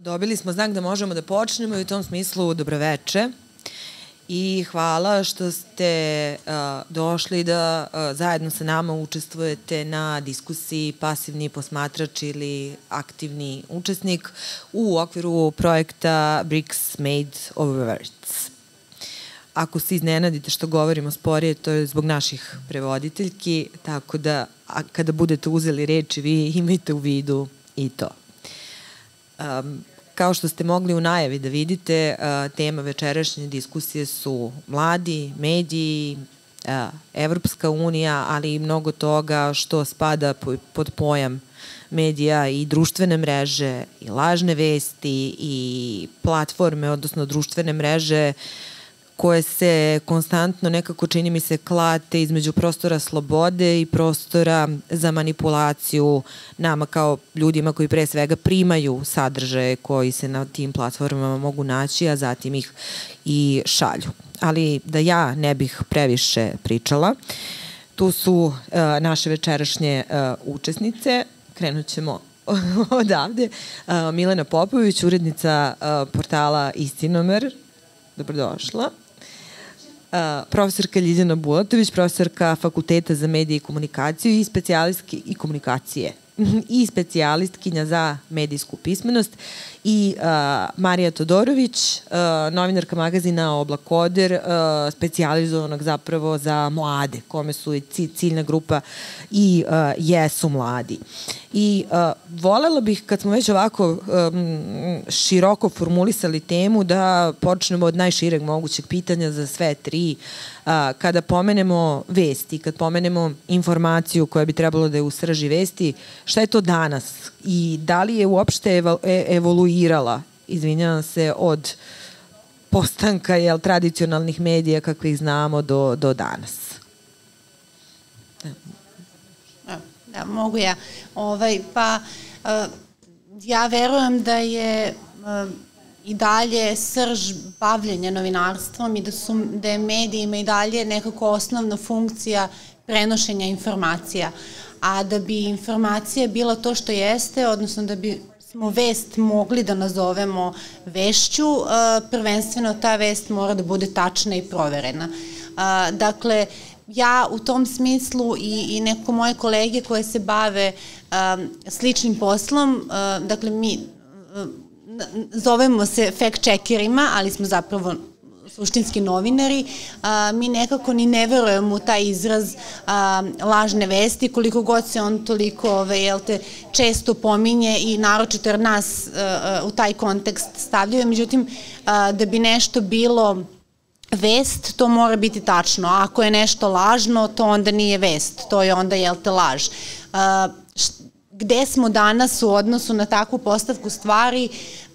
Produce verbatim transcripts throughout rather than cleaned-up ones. Dobili smo znak da možemo da počnemo i u tom smislu dobroveče i hvala što ste došli da zajedno sa nama učestvujete na diskusiji pasivni posmatrač ili aktivni učesnik u okviru projekta Bricks made of words. Ako se iznenadite što govorimo sporije, to je zbog naših prevoditeljki, tako da kada budete uzeli reči vi imajte u vidu i to. Kao što ste mogli u najavi da vidite, tema večerašnje diskusije su mladi, mediji, Evropska unija, ali i mnogo toga što spada pod pojam medija i društvene mreže, i lažne vesti, i platforme, odnosno društvene mreže koje se konstantno nekako, čini mi se, klate između prostora slobode i prostora za manipulaciju nama kao ljudima koji pre svega primaju sadržaje koji se na tim platformama mogu naći, a zatim ih i šalju. Ali da ja ne bih previše pričala, tu su naše večerašnje učesnice. Krenut ćemo odavde. Milena Popović, urednica portala Istinomer. Dobrodošla. Profesorka Ljizina Bulatović, profesorka Fakulteta za medije i komunikaciju i specijalistki i komunikacije i specijalistkinja za medijsku pismenost, i Marija Todorović, novinarka magazina Oblakoder, specijalizovanog zapravo za mlade, kome su i ciljna grupa i jesu mladi. I volela bih, kad smo već ovako široko formulisali temu, da počnemo od najšireg mogućeg pitanja za sve tri. Kada pomenemo vesti, kad pomenemo informaciju koja bi trebalo da je u srži vesti, šta je to danas i da li je uopšte evoluirala, izvinjavam se, od postanka tradicionalnih medija kakvih znamo do danas? Da, mogu ja. Pa ja verujem da je i dalje srž bavljenja novinarstvom i da je medijima i dalje nekako osnovna funkcija prenošenja informacija. A da bi informacija bila to što jeste, odnosno da bi smo vest mogli da nazovemo vešću, prvenstveno ta vest mora da bude tačna i proverena. Dakle, ja u tom smislu i neko moje kolege koje se bave sličnim poslom, dakle mi zovemo se fact-checkerima, ali smo zapravo suštinski novinari, mi nekako ni ne verujemo u taj izraz lažne vesti, koliko god se on toliko često pominje i naročito jer nas u taj kontekst stavljaju. Međutim, da bi nešto bilo vest, to mora biti tačno. Ako je nešto lažno, to onda nije vest, to je onda, jel te, laž. Gde smo danas u odnosu na takvu postavku stvari?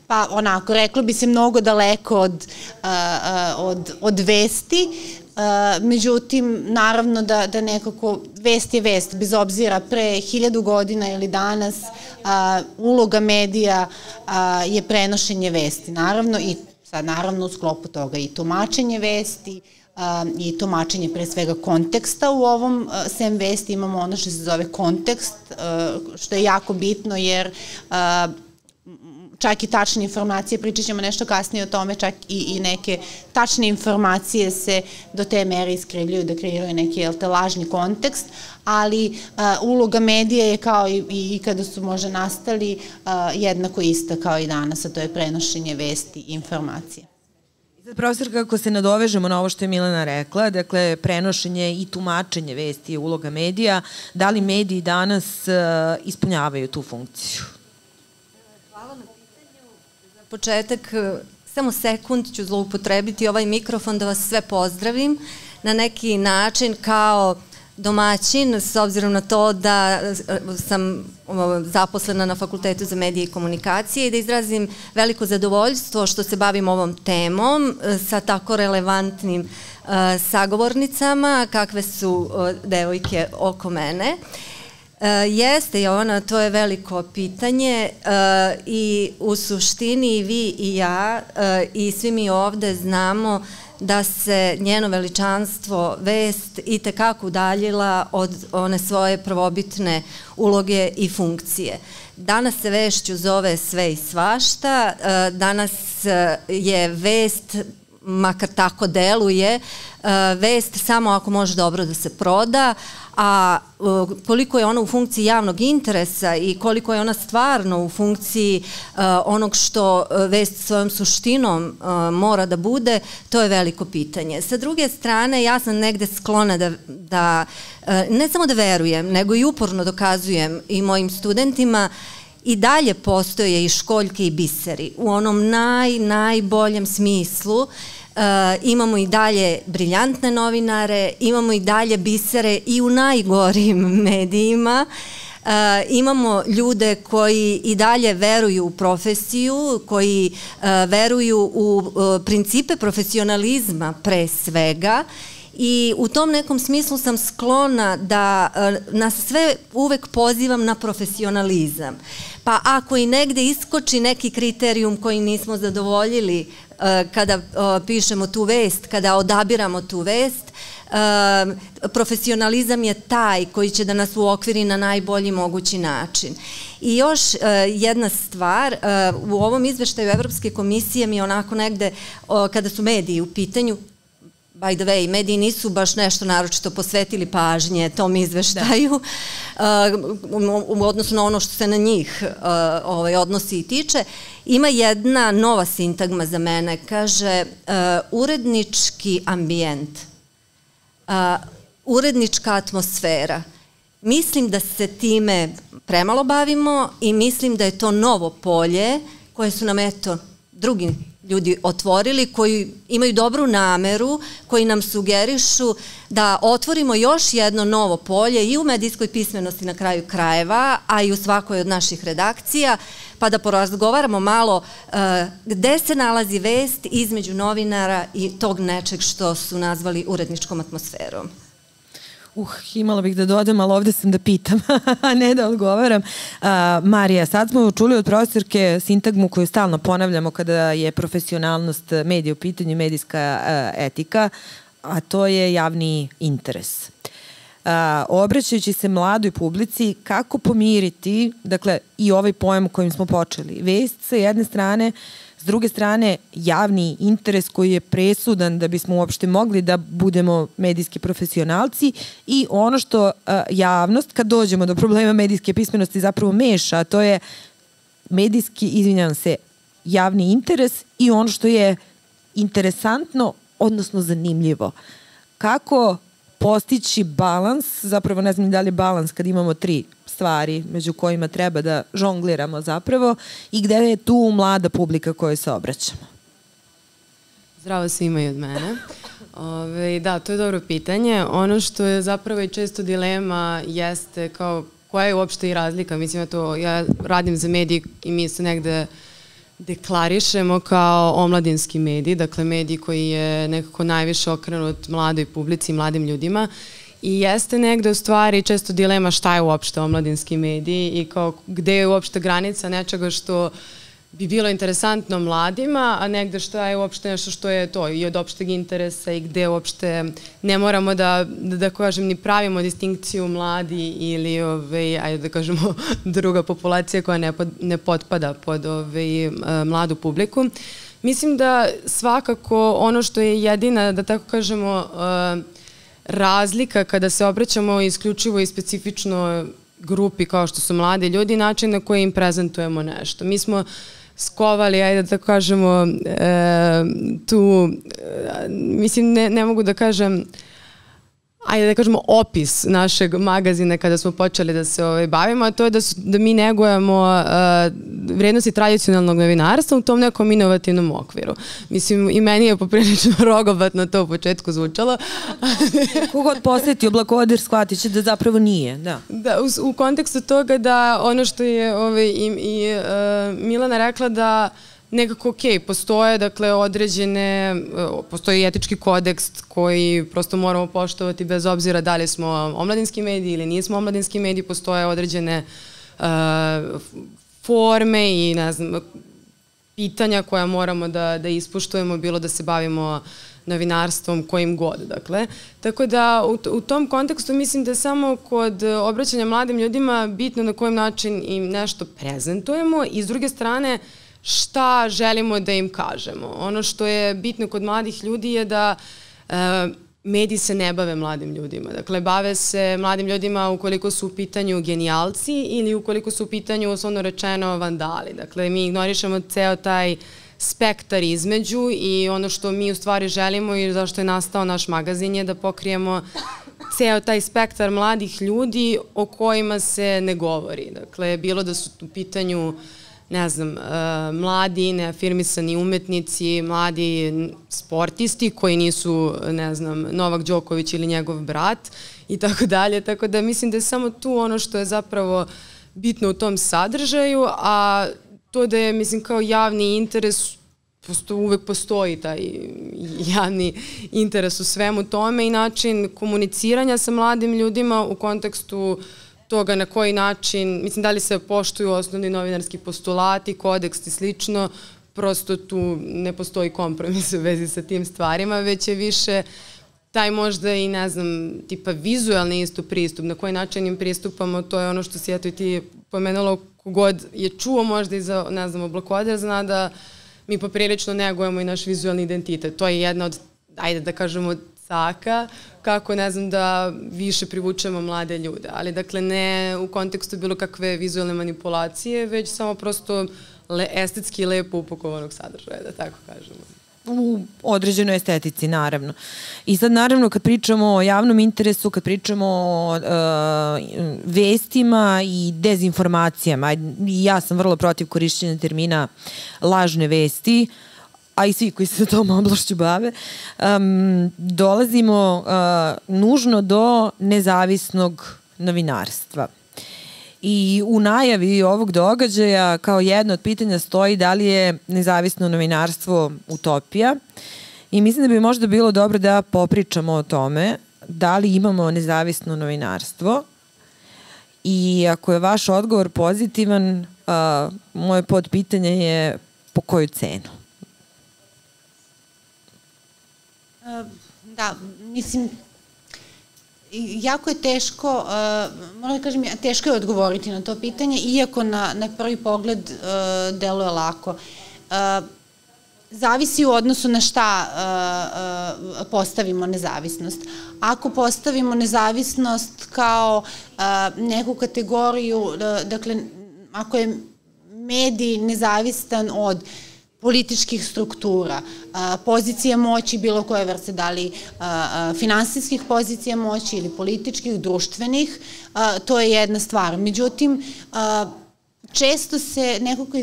Pa onako, reklo bi se mnogo daleko od vesti, međutim, naravno da nekako vest je vest, bez obzira pre hiljadu godina ili danas, uloga medija je prenošenje vesti, naravno, i sad naravno u sklopu toga i tumačenje vesti, i tumačenje pre svega konteksta. U ovom sem vesti imamo ono što se zove kontekst, što je jako bitno jer čak i tačne informacije, pričat ćemo nešto kasnije o tome, čak i neke tačne informacije se do te mere iskrivljuju da kreiraju neki lažni kontekst, ali uloga medija je kao i kada su možda nastali jednako ista kao i danas, a to je prenošenje vesti i informacije. Profesorka, ako se nadovežemo na ovo što je Milena rekla, dakle, prenošenje i tumačenje vesti je uloga medija, da li mediji danas ispunjavaju tu funkciju? Hvala na pitanju. Za početak, samo sekund ću zloupotrebiti ovaj mikrofon da vas sve pozdravim na neki način kao domaćin, s obzirom na to da sam zaposlena na Fakultetu za medije i komunikacije, i da izrazim veliko zadovoljstvo što se bavim ovom temom sa tako relevantnim sagovornicama kakve su devojke oko mene. Jeste, Jovana, to je veliko pitanje i u suštini vi i ja i svi mi ovde znamo da se njeno veličanstvo vest itekako udaljila od one svoje prvobitne uloge i funkcije. Danas se vešću zove sve i svašta, danas je vest, makar tako deluje, vest samo ako može dobro da se proda, a koliko je ona u funkciji javnog interesa i koliko je ona stvarno u funkciji onog što vest svojom suštinom mora da bude, to je veliko pitanje. Sa druge strane, ja sam negde sklona da, ne samo da verujem, nego i uporno dokazujem i mojim studentima, i dalje postoje i školjke i biseri. U onom naj, najboljem smislu imamo i dalje briljantne novinare, imamo i dalje bisere i u najgorim medijima. Imamo ljude koji i dalje veruju u profesiju, koji veruju u principe profesionalizma pre svega. I u tom nekom smislu sam sklona da nas sve uvek pozivam na profesionalizam. Pa ako i negde iskoči neki kriterijum koji nismo zadovoljili kada pišemo tu vest, kada odabiramo tu vest, profesionalizam je taj koji će da nas uokviri na najbolji mogući način. I još jedna stvar, u ovom izveštaju Evropske komisije mi onako negde, kada su mediji u pitanju, by the way, mediji nisu baš nešto naročito posvetili pažnje tom izveštaju u odnosu na ono što se na njih odnosi i tiče. Ima jedna nova sintagma za mene, kaže urednički ambijent, urednička atmosfera. Mislim da se time premalo bavimo i mislim da je to novo polje koje su nam eto drugi ljudi otvorili, koji imaju dobru nameru, koji nam sugerišu da otvorimo još jedno novo polje i u medijskoj pismenosti na kraju krajeva, a i u svakoj od naših redakcija, pa da porazgovaramo malo gde se nalazi vest između novinara i tog nečeg što su nazvali uredničkom atmosferom. Uh, imala bih da dodam, ali ovdje sam da pitam, a ne da odgovaram. Marija, sad smo čuli od profesorke sintagmu koju stalno ponavljamo kada je profesionalnost medija u pitanju i medijska etika, a to je javni interes. Obraćajući se mladoj publici, kako pomiriti, dakle, i ovaj pojam kojim smo počeli, vest sa jedne strane, s druge strane, javni interes koji je presudan da bismo uopšte mogli da budemo medijski profesionalci i ono što javnost, kad dođemo do problema medijske pismenosti, zapravo meša, a to je medijski, izvinjam se, javni interes i ono što je interesantno, odnosno zanimljivo. Kako postići balans, zapravo ne znam da li je balans kad imamo tri stvari među kojima treba da žongliramo zapravo i gde je tu mlada publika kojoj se obraćamo? Zdravo svima i od mene. Da, to je dobro pitanje. Ono što je zapravo i često dilema jeste kao koja je uopšte i razlika. Mislim, ja radim za medije i mi se negde deklarišemo kao omladinski medij, dakle medij koji je nekako najviše okrenut mladoj publici i mladim ljudima i jeste negde u stvari često dilema šta je uopšte omladinski medij i kao gde je uopšte granica nečega što bi bilo interesantno mladima, a negde šta je uopšte nešto što je to i od opšteg interesa i gde uopšte ne moramo da, da kažem, ni pravimo distinkciju mladi ili, ajde da kažemo, druga populacija koja ne potpada pod mladu publiku. Mislim da svakako ono što je jedina, da tako kažemo, razlika kada se obraćamo isključivo i specifično grupi kao što su mladi ljudi, način na koji im prezentujemo nešto. Mi smo skovali, ajde da tako kažemo, tu, mislim, ne mogu da kažem, ajde da kažemo opis našeg magazina kada smo počeli da se bavimo, a to je da mi negujemo vrednosti tradicionalnog novinarstva u tom nekom inovativnom okviru. Mislim, i meni je poprilično rogobatno to u početku zvučalo. Kogod posjeti Oblakoder shvatit će da zapravo nije. Da, u kontekstu toga da ono što je i Milena rekla da nekako ok, postoje dakle određene, postoji etički kodeks koji prosto moramo poštovati bez obzira da li smo omladinski mediji ili nismo omladinski mediji, postoje određene forme i ne znam, pitanja koja moramo da ispoštujemo, bilo da se bavimo novinarstvom kojim god, dakle. Tako da u tom kontekstu mislim da je samo kod obraćanja mladim ljudima bitno na koji način im nešto prezentujemo i s druge strane šta želimo da im kažemo. Ono što je bitno kod mladih ljudi je da mediji se ne bave mladim ljudima. Dakle, bave se mladim ljudima ukoliko su u pitanju genijalci ili ukoliko su u pitanju, osnovno rečeno, vandali. Dakle, mi ignorišemo ceo taj spektar između i ono što mi u stvari želimo i zašto je nastao naš magazin je da pokrijemo ceo taj spektar mladih ljudi o kojima se ne govori. Dakle, bilo da su u pitanju, ne znam, mladi neafirmisani umetnici, mladi sportisti koji nisu, ne znam, Novak Đoković ili njegov brat i tako dalje. Tako da mislim da je samo tu ono što je zapravo bitno u tom sadržaju, a to da je, mislim, kao javni interes, uvek postoji taj javni interes u svemu tome i način komuniciranja sa mladim ljudima u kontekstu toga na koji način, mislim, da li se poštuju osnovni novinarski postulati, kodeks i slično, prosto tu ne postoji kompromis u vezi sa tim stvarima, već je više taj možda i, ne znam, tipa vizualni isto pristup, na koji način im pristupamo, to je ono što si, eto, i ti pomenula, kogod je čuo možda i za, ne znam, Oblakoder, zna da mi poprilično negujemo i naš vizualni identitet. To je jedna od, ajde da kažemo, caka, kako, ne znam, da više privučemo mlade ljude. Ali, dakle, ne u kontekstu bilo kakve vizualne manipulacije, već samo prosto estetski lepo upakovanog sadržaja, da tako kažemo. U određenoj estetici, naravno. I sad, naravno, kad pričamo o javnom interesu, kad pričamo o vestima i dezinformacijama, ja sam vrlo protiv korišćenja termina lažne vesti, a i svi koji se tom oblašću bave, dolazimo nužno do nezavisnog novinarstva. I u najavi ovog događaja kao jedno od pitanja stoji da li je nezavisno novinarstvo utopija. I mislim da bi možda bilo dobro da popričamo o tome da li imamo nezavisno novinarstvo. I ako je vaš odgovor pozitivan, moje podpitanje je po koju cenu? Da, mislim... Jako je teško, moram da kažem, teško je odgovoriti na to pitanje, iako na prvi pogled deluje lako. Zavisi u odnosu na šta postavimo nezavisnost. Ako postavimo nezavisnost kao neku kategoriju, dakle, ako je medij nezavistan od političkih struktura, pozicije moći, bilo koje vrste, da li finansijskih pozicija moći ili političkih, društvenih, to je jedna stvar. Međutim, često se nekako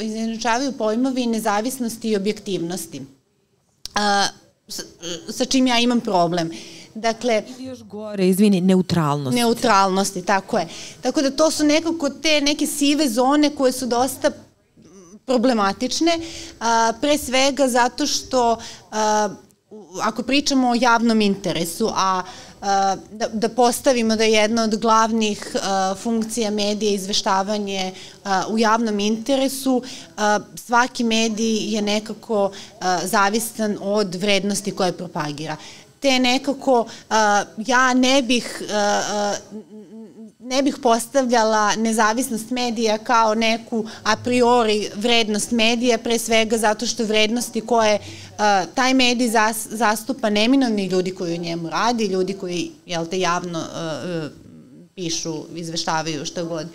izjednačavaju pojmovi nezavisnosti i objektivnosti, sa čim ja imam problem. Dakle, ili još gore, izvini, neutralnosti. Neutralnosti, tako je. Tako da to su nekako te neke sive zone koje su dosta problematične, pre svega zato što ako pričamo o javnom interesu, a da postavimo da je jedna od glavnih funkcija medija izveštavanje u javnom interesu, svaki medij je nekako zavistan od vrednosti koje propagira. Te nekako ja ne bih... ne bih postavljala nezavisnost medija kao neku a priori vrednost medija, pre svega zato što vrednosti koje taj medij zastupa neminovni ljudi koji u njemu radi, ljudi koji javno pišu, izveštavaju što god,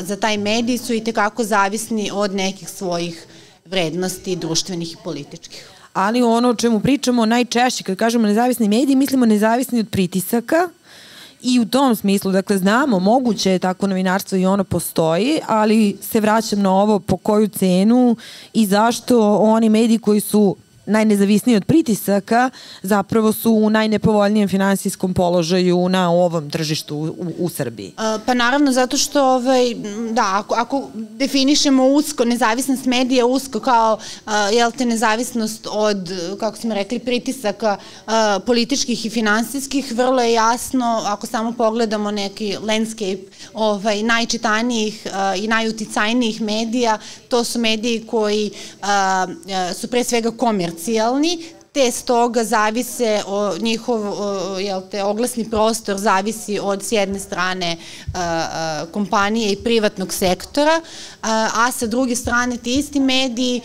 za taj medij su i tekako zavisni od nekih svojih vrednosti društvenih i političkih. Ali ono o čemu pričamo najčešće kad kažemo nezavisni mediji, mislimo nezavisni od pritisaka. I u tom smislu, dakle, znamo, moguće je tako novinarstvo i ono postoji, ali se vraćam na ovo po koju cenu i zašto oni mediji koji su najnezavisniji od pritisaka zapravo su u najnepovoljnijem finansijskom položaju na ovom tržištu u Srbiji? Pa naravno, zato što da, ako definišemo usko, nezavisnost medija usko kao nezavisnost od, kako smo rekli, pritisaka političkih i finansijskih, vrlo je jasno, ako samo pogledamo neki landscape najčitanijih i najuticajnijih medija, to su mediji koji su pre svega komercijalni, te stoga zavise, njihov oglasni prostor zavisi od s jedne strane kompanije i privatnog sektora, a sa druge strane ti isti mediji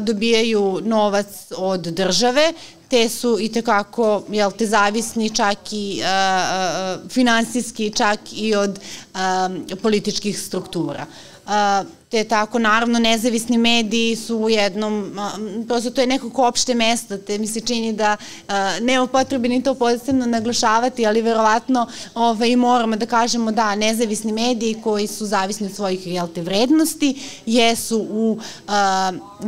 dobijaju novac od države, te su i tekako zavisni čak i finansijski, čak i od političkih struktura. Te tako, naravno, nezavisni mediji su u jednom, prosto to je nekako opšte mesto, te mi se čini da nema potrebe ni to posebno naglašavati, ali verovatno i moramo da kažemo da nezavisni mediji koji su zavisni od svojih vrednosti jesu u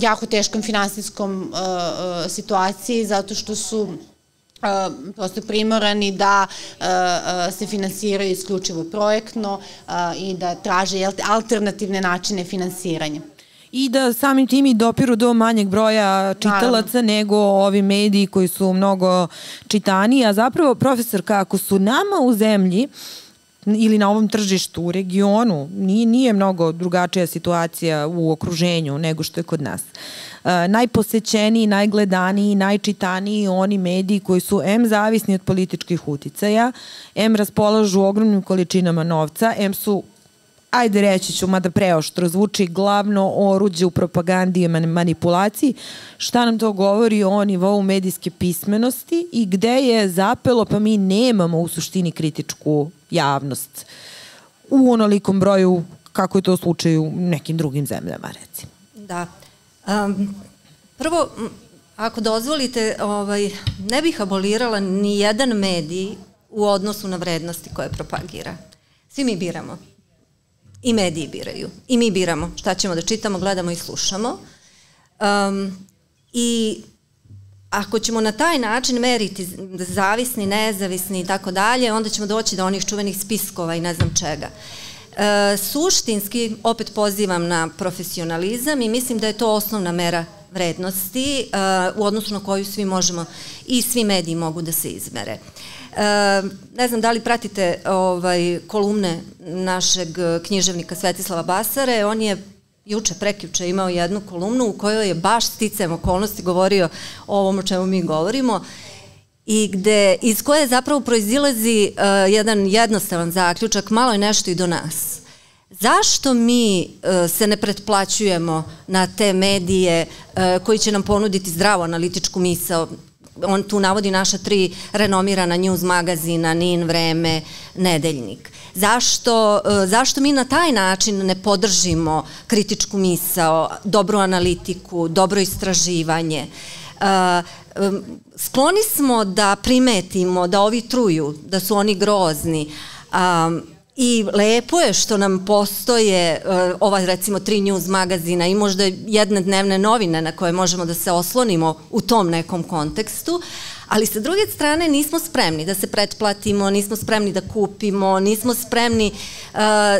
jako teškom finansijskom situaciji zato što su prosto primorani da se finansiraju isključivo projektno i da traže alternativne načine finansiranja. I da samim tim i dopiru do manjeg broja čitalaca nego ovi mediji koji su mnogo čitani, a zapravo, profesorka, ako su nama u zemlji ili na ovom tržištu, u regionu, nije mnogo drugačija situacija u okruženju nego što je kod nas. Najposećeniji, najgledaniji, najčitaniji oni mediji koji su em zavisni od političkih uticaja, em raspolažu ogromnim količinama novca, em su, ajde reći ću, mada preoštro zvuči, glavno oruđe u propagandi i manipulaciji. Šta nam to govori o nivou medijske pismenosti i gde je zapelo, pa mi nemamo u suštini kritičku javnost u onolikom broju kako je to slučaj u nekim drugim zemljama, recimo. Da. Prvo, ako dozvolite, ne bih abolirala ni jedan medij u odnosu na vrednosti koje propagira. Svi mi biramo. I mediji biraju. I mi biramo šta ćemo da čitamo, gledamo i slušamo. I ako ćemo na taj način meriti zavisni, nezavisni i tako dalje, onda ćemo doći do onih čuvenih spiskova i ne znam čega. Suštinski, opet pozivam na profesionalizam i mislim da je to osnovna mera vrednosti u odnosu na koju svi možemo i svi mediji mogu da se izmere. Ne znam da li pratite kolumne našeg književnika Svetislava Basare, on je juče, prekjuče imao jednu kolumnu u kojoj je baš sticajem okolnosti govorio o ovom o čemu mi govorimo i gde, iz koje zapravo proizilazi jedan jednostavan zaključak, malo je nešto i do nas. Zašto mi se ne pretplaćujemo na te medije koji će nam ponuditi zdravu analitičku misao? On tu navodi naša tri renomirana news magazina, Nin, Vreme, Nedeljnik. Zašto mi na taj način ne podržimo kritičku misao, dobru analitiku, dobro istraživanje? Skloni smo da primetimo da ovi truju, da su oni grozni i lepo je što nam postoje ova recimo tri news magazina i možda jedne dnevne novine na koje možemo da se oslonimo u tom nekom kontekstu, ali sa druge strane nismo spremni da se pretplatimo, nismo spremni da kupimo, nismo spremni,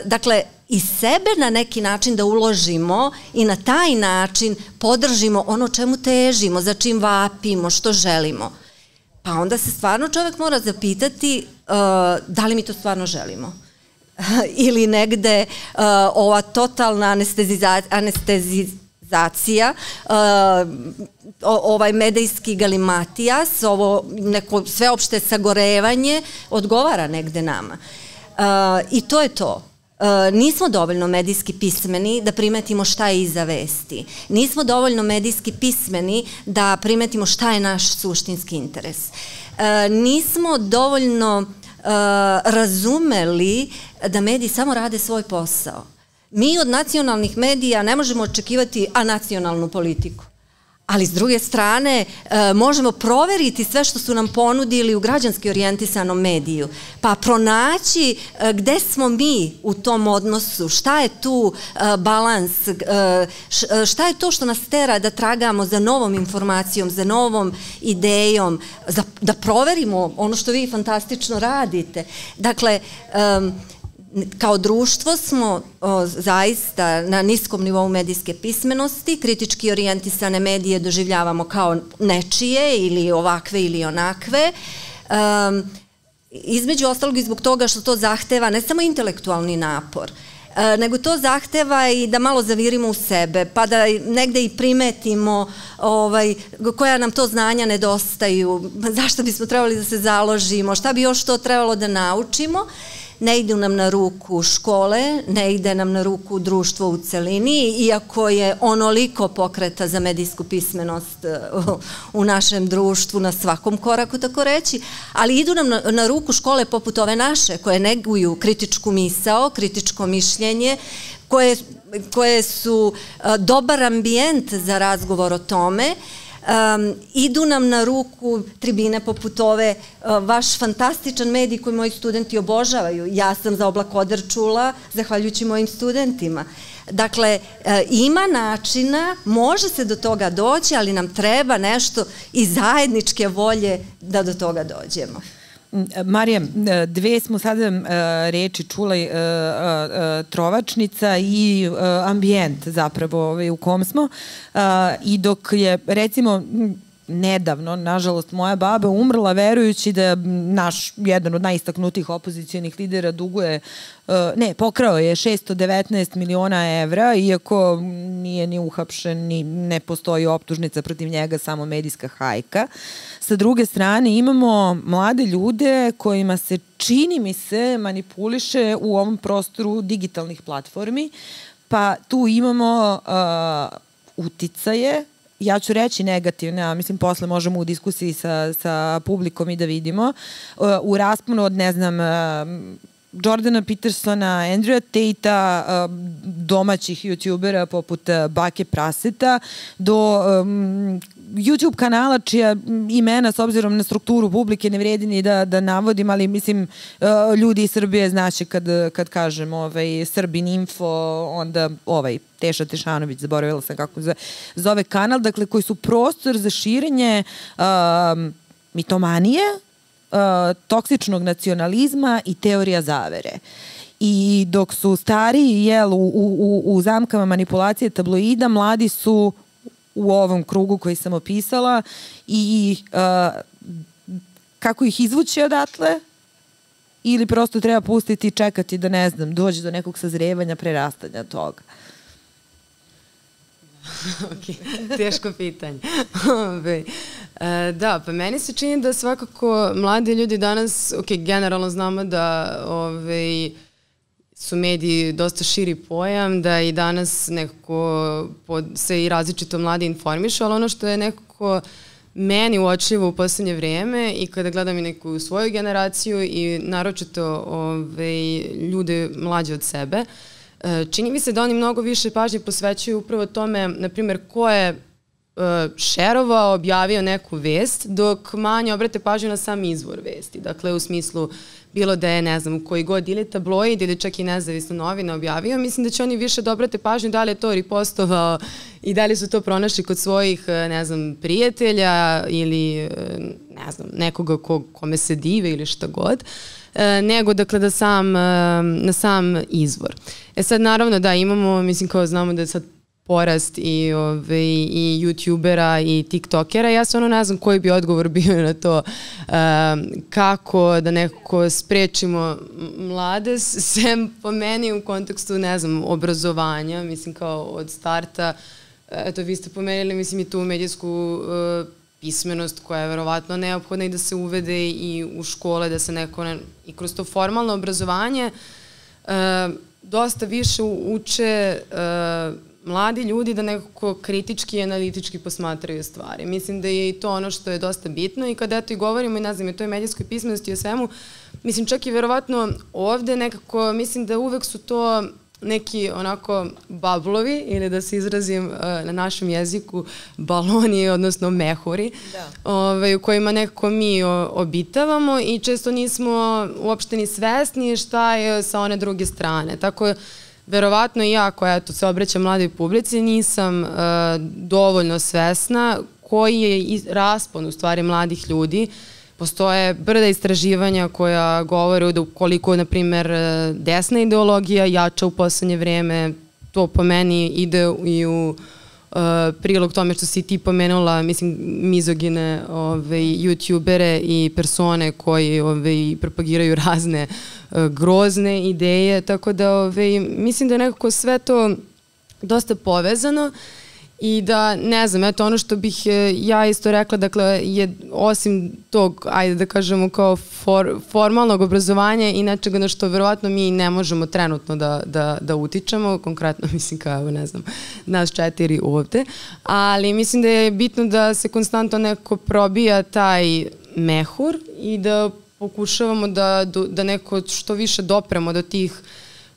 dakle, i sebe na neki način da uložimo i na taj način podržimo ono čemu težimo, za čim vapimo, što želimo. Pa onda se stvarno čovjek mora zapitati da li mi to stvarno želimo. Ili negde ova totalna anestezizacija, ovaj medijski galimatijas, ovo neko sveopšte sagorevanje odgovara negde nama. I to je to. Nismo dovoljno medijski pismeni da primetimo šta je iza vesti. Nismo dovoljno medijski pismeni da primetimo šta je naš suštinski interes. Nismo dovoljno razumeli da mediji samo rade svoj posao. Mi od nacionalnih medija ne možemo očekivati anacionalnu politiku. ali s druge strane možemo proveriti sve što su nam ponudili u građanski orijentisanom mediju, pa pronaći gde smo mi u tom odnosu, šta je tu balans, šta je to što nas tera da tragamo za novom informacijom, za novom idejom, da proverimo ono što vi fantastično radite. Dakle, kao društvo smo zaista na niskom nivou medijske pismenosti, kritički orijentisane medije doživljavamo kao nečije ili ovakve ili onakve. Između ostalog i zbog toga što to zahteva ne samo intelektualni napor, nego to zahteva i da malo zavirimo u sebe, pa da negde i primetimo koja nam to znanja nedostaju, zašto bismo trebali da se založimo, šta bi još to trebalo da naučimo. Ne idu nam na ruku škole, ne ide nam na ruku društvo u celini, iako je onoliko pokreta za medijsku pismenost u našem društvu, na svakom koraku, tako reći, ali idu nam na ruku škole poput ove naše, koje neguju kritičku misao, kritičko mišljenje, koje su dobar ambijent za razgovor o tome. Idu nam na ruku tribine poput ove, vaš fantastičan medij koji moji studenti obožavaju. Ja sam za Oblakoder čula zahvaljujući mojim studentima. Dakle, ima načina, može se do toga doći, ali nam treba nešto i zajedničke volje da do toga dođemo. Marija, dve smo sada reči čuli, trovačnica i ambijent zapravo u kom smo, i dok je recimo nedavno, nažalost, moja baba umrla verujući da naš jedan od najistaknutijih opozicijalnih lidera duguje, ne, pokrao je šesto devetnaest miliona evra, iako nije ni uhapšen, ni ne postoji optužnica protiv njega, samo medijska hajka. Sa druge strane, imamo mlade ljude kojima se, čini mi se, manipuliše u ovom prostoru digitalnih platformi, pa tu imamo uticaje, ja ću reći negativne, a mislim posle možemo u diskusiji sa publikom i da vidimo, u rasponu od, ne znam, Jordana Petersona, Andrea Tatea, domaćih youtubera poput Bake Praseta, do YouTube kanala čija imena s obzirom na strukturu publike ne vredi ni da navodim, ali mislim ljudi iz Srbije znaće kad kažem Srbin info, onda ovaj Teša Tešanović, zaboravila sam kako zove kanal, dakle koji su prostor za širenje mitomanije, toksičnog nacionalizma i teorija zavere. I dok su stariji u zamkama manipulacije tabloida, mladi su u ovom krugu koji sam opisala i kako ih izvući odatle ili prosto treba pustiti i čekati da, ne znam, dođe do nekog sazrevanja, prerastanja toga. Teško pitanje. Da, pa meni se čini da svakako mladi ljudi danas, ok, generalno znamo da su mediji dosta širi pojam, da i danas nekako se i različito mladi informišu, ali ono što je nekako meni uočljivo u poslednje vreme i kada gledam i neku svoju generaciju i naročito ljude mlađe od sebe, čini mi se da oni mnogo više pažnje posvećuju upravo tome, na primjer, ko je šerovao, objavio neku vest, dok manje obrate pažnju na sam izvor vesti. Dakle, u smislu, bilo da je, ne znam, koji god ili tabloid ili čak i nezavisno novina objavio, mislim da će oni više da obrate pažnju da li je to ripostovao i da li su to pronašli kod svojih, ne znam, prijatelja ili, ne znam, nekoga kome se dive ili šta god, nego dakle na sam izvor. E sad naravno da imamo, mislim kao znamo da je sad porast i youtubera i tiktokera, ja se ono ne znam koji bi odgovor bio na to kako da nekako sprečimo mlade, sem po meni u kontekstu, ne znam, obrazovanja, mislim kao od starta, eto vi ste pomenuli, mislim i tu medijsku pismenost koja je verovatno neophodna i da se uvede i u škole, da se neko i kroz to formalno obrazovanje dosta više uče mladi ljudi da nekako kritički i analitički posmatraju stvari. Mislim da je i to ono što je dosta bitno i kada eto i govorimo i ne znam i o toj medijskoj pismenosti i o svemu, mislim čak i verovatno ovde nekako mislim da uvek su to neki onako bablovi, ili da se izrazim na našem jeziku, baloni, odnosno mehuri, u kojima nekako mi obitavamo i često nismo uopšte ni svesni šta je sa one druge strane. Tako verovatno i ja, koja se obraćam mladoj publici, nisam dovoljno svesna koji je raspon u stvari mladih ljudi. Postoje brda istraživanja koja govore da koliko, na primjer, desna ideologija jača u poslednje vreme, to po meni ide i u prilog tome što si ti pomenula, mislim, mizogine, youtubere i persone koji propagiraju razne grozne ideje, tako da mislim da je nekako sve to dosta povezano. I da, ne znam, eto ono što bih ja isto rekla, dakle, je osim tog, ajde da kažemo, kao formalnog obrazovanja i nečega na što verovatno mi ne možemo trenutno da utičemo, konkretno mislim kao, ne znam, nas četiri ovde, ali mislim da je bitno da se konstantno nekako probija taj mehur i da pokušavamo da neko što više dopremo do tih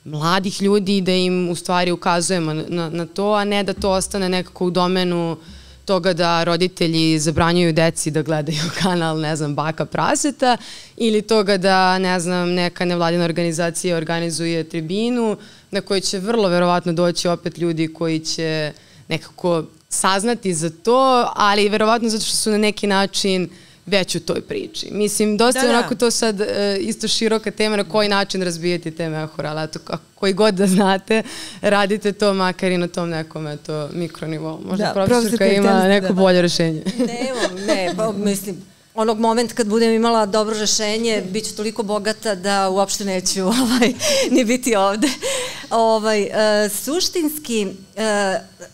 mladih ljudi, da im u stvari ukazujemo na to, a ne da to ostane nekako u domenu toga da roditelji zabranjuju deci da gledaju kanal, ne znam, Bake Praseta, ili toga da, ne znam, neka nevladina organizacija organizuje tribinu na kojoj će vrlo verovatno doći opet ljudi koji će nekako saznati za to, ali verovatno zato što su na neki način već u toj priči. Mislim, dosta je onako to sad isto široka tema na koji način razbijati te mehura, ali eto, koji god da znate, radite to makar i na tom nekom, eto, mikronivou. Možda profesorka ima neko bolje rešenje. Ne imam, ne, mislim, onog momenta kad budem imala dobro rešenje, bit ću toliko bogata da uopšte neću ni biti ovde. Suštinski,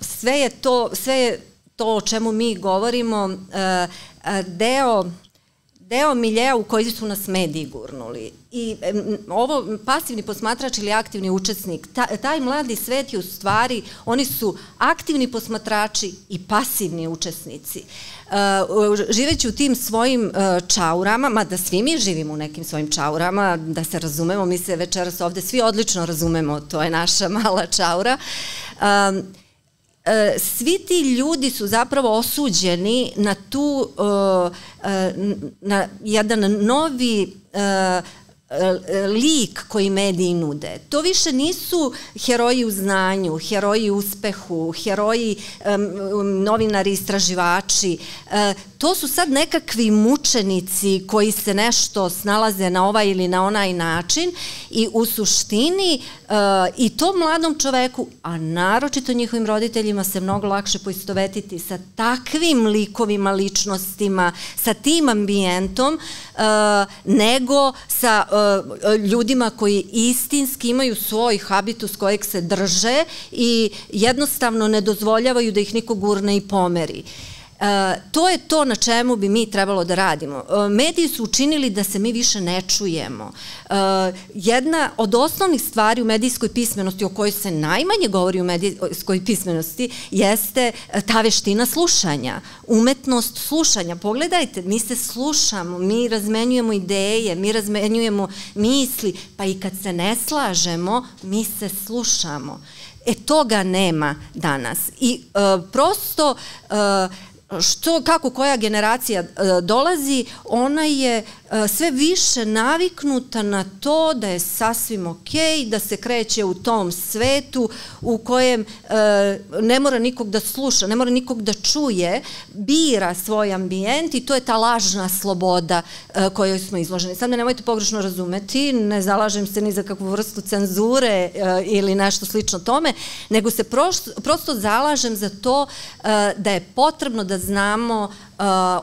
sve je to, sve je to o čemu mi govorimo, deo miljeja u koji su nas mediji gurnuli. I ovo pasivni posmatrač ili aktivni učesnik, taj mladi svet je u stvari, oni su aktivni posmatrači i pasivni učesnici. Živeći u tim svojim čaurama, mada svi mi živimo u nekim svojim čaurama, da se razumemo, mi se večeras ovde svi odlično razumemo, to je naša mala čaura, svi ti ljudi su zapravo osuđeni na tu, na jedan novi lik koji mediji nude. To više nisu heroji u znanju, heroji u uspehu, heroji novinari, istraživači. To su sad nekakvi mučenici koji se nešto snalaze na ovaj ili na onaj način i u suštini i to mladom čoveku, a naročito njihovim roditeljima, se mnogo lakše poistovetiti sa takvim likovima, ličnostima, sa tim ambijentom, nego sa ljudima koji istinski imaju svoj habitus kojeg se drže i jednostavno ne dozvoljavaju da ih niko gurne i pomeri. To je to na čemu bi mi trebalo da radimo. Mediji su učinili da se mi više ne čujemo. Jedna od osnovnih stvari u medijskoj pismenosti, o kojoj se najmanje govori u medijskoj pismenosti, jeste ta veština slušanja, umetnost slušanja. Pogledajte, mi se slušamo, mi razmenjujemo ideje, mi razmenjujemo misli, pa i kad se ne slažemo, mi se slušamo. E, toga nema danas. I prosto, što, kako koja generacija dolazi, ona je sve više naviknuta na to da je sasvim okej, da se kreće u tom svetu u kojem ne mora nikog da sluša, ne mora nikog da čuje, bira svoj ambijent i to je ta lažna sloboda kojoj smo izloženi. Sad me nemojte pogrešno razumeti, ne zalažem se ni za kakvu vrstu cenzure ili nešto slično tome, nego se prosto zalažem za to da je potrebno da znamo